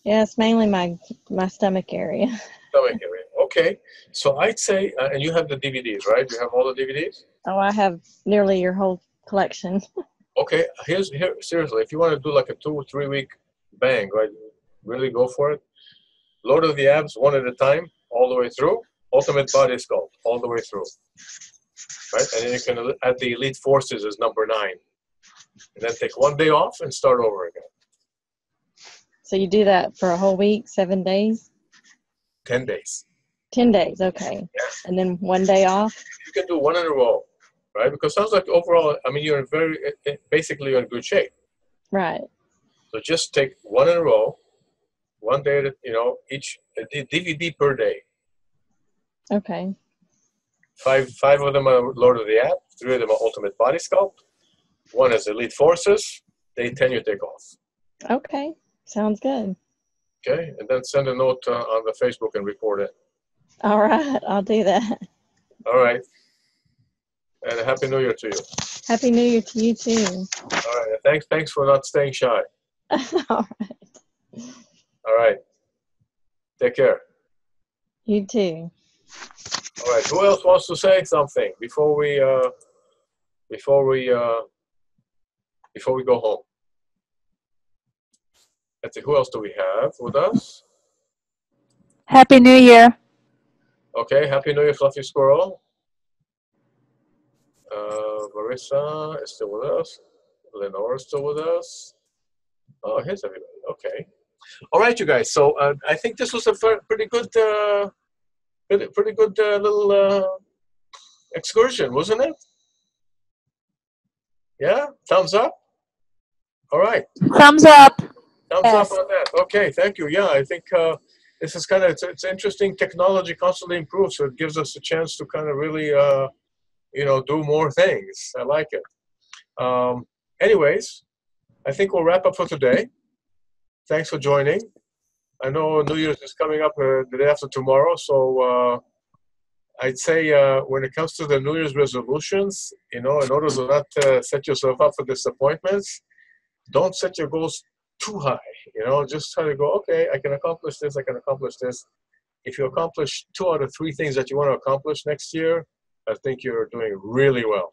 Yeah, it's mainly my, my stomach area. Stomach area. Okay. So I'd say, uh, and you have the D V Ds, right? You have all the D V Ds? Oh, I have nearly your whole collection. Okay. Here's, here, seriously, if you want to do like a two or three week bang, right? Really go for it. Lord of the Abs, one at a time, all the way through. Ultimate Body Sculpt, all the way through. Right? And then you can add the Elite Forces as number nine. And then take one day off and start over again. So you do that for a whole week, seven days? Ten days. Ten days, okay. Yeah. And then one day off? You can do one in a row, right? Because sounds like overall, I mean, you're in very, basically you're in good shape. Right. So just take one in a row, one day, to, you know, each D V D per day. Okay. Five five of them are Lord of the App, three of them are Ultimate Body Sculpt, one is Elite Forces, day ten you take off. Okay, sounds good. Okay, and then send a note uh, on the Facebook and report it. All right, I'll do that. All right. And a Happy New Year to you. Happy New Year to you too. All right, thanks, thanks for not staying shy. All right. All right. Take care. You too. All right. Who else wants to say something before we uh, before we uh, before we go home? Let's see. Who else do we have with us? Happy New Year. Okay. Happy New Year, Fluffy Squirrel. Uh, Marissa is still with us. Lenore is still with us. Oh, here's everybody. Okay. All right, you guys. So uh, I think this was a pretty good. Uh, Pretty, pretty good uh, little uh, excursion, wasn't it? Yeah? Thumbs up? All right. Thumbs up. Thumbs yes. up on that. Okay, thank you. Yeah, I think uh, this is kind of, it's, it's interesting. Technology constantly improves, so it gives us a chance to kind of really, uh, you know, do more things. I like it. Um, anyways, I think we'll wrap up for today. Thanks for joining. I know New Year's is coming up uh, the day after tomorrow, so uh, I'd say uh, when it comes to the New Year's resolutions, you know, in order to not uh, set yourself up for disappointments, don't set your goals too high. You know, just try to go, okay, I can accomplish this, I can accomplish this. If you accomplish two out of three things that you want to accomplish next year, I think you're doing really well.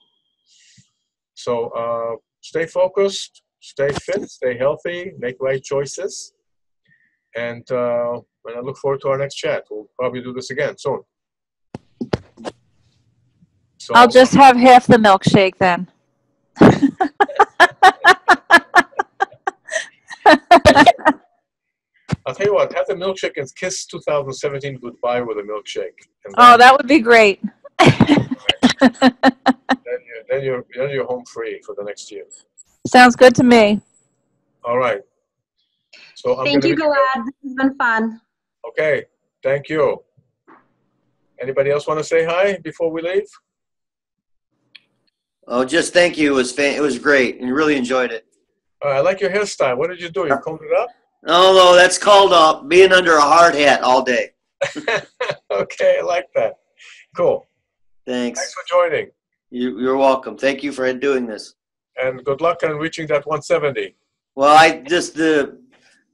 So uh, stay focused, stay fit, stay healthy, make right choices. And, uh, and I look forward to our next chat. We'll probably do this again soon. So, I'll just have half the milkshake then. I'll tell you what, have the milkshake and kiss two thousand seventeen goodbye with a milkshake. And oh, then, that would be great. Right. Then, you're, then, you're, then you're home free for the next year. Sounds good to me. All right. So thank you, Gilad. This has been fun. Okay. Thank you. Anybody else want to say hi before we leave? Oh, just thank you. It was fan it was great, and really enjoyed it. Uh, I like your hairstyle. What did you do? You combed it up? No, no, that's called up being under a hard hat all day. Okay, I like that. Cool. Thanks. Thanks for joining. You, you're welcome. Thank you for doing this. And good luck on reaching that one seventy. Well, I just the.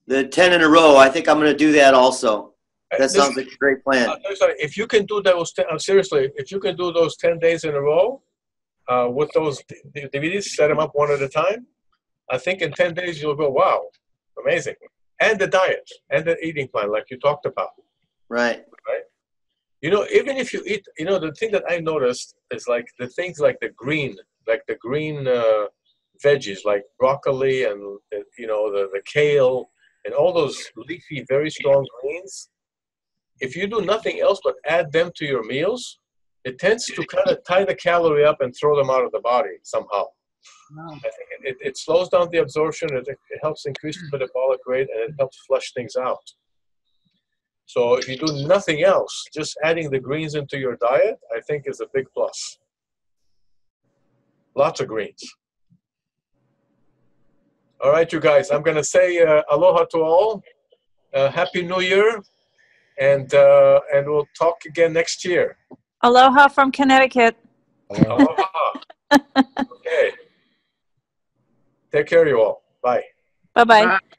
The ten in a row, I think I'm going to do that also. That this, sounds like a great plan. Uh, if you can do those, ten, uh, seriously, if you can do those ten days in a row uh, with those D V Ds, set them up one at a time, I think in ten days you'll go, wow, amazing. And the diet and the eating plan like you talked about. Right. Right. You know, even if you eat, you know, the thing that I noticed is like the things like the green, like the green uh, veggies, like broccoli and, you know, the, the kale, and all those leafy, very strong greens, if you do nothing else but add them to your meals, it tends to kind of tie the calorie up and throw them out of the body somehow. Wow. I think it, it slows down the absorption, it, it helps increase the metabolic rate, and it helps flush things out. So if you do nothing else, just adding the greens into your diet, I think is a big plus. Lots of greens. All right, you guys, I'm going to say uh, aloha to all. Uh, Happy New Year. And, uh, and we'll talk again next year. Aloha from Connecticut. Aloha. Okay. Take care, you all. Bye. Bye-bye.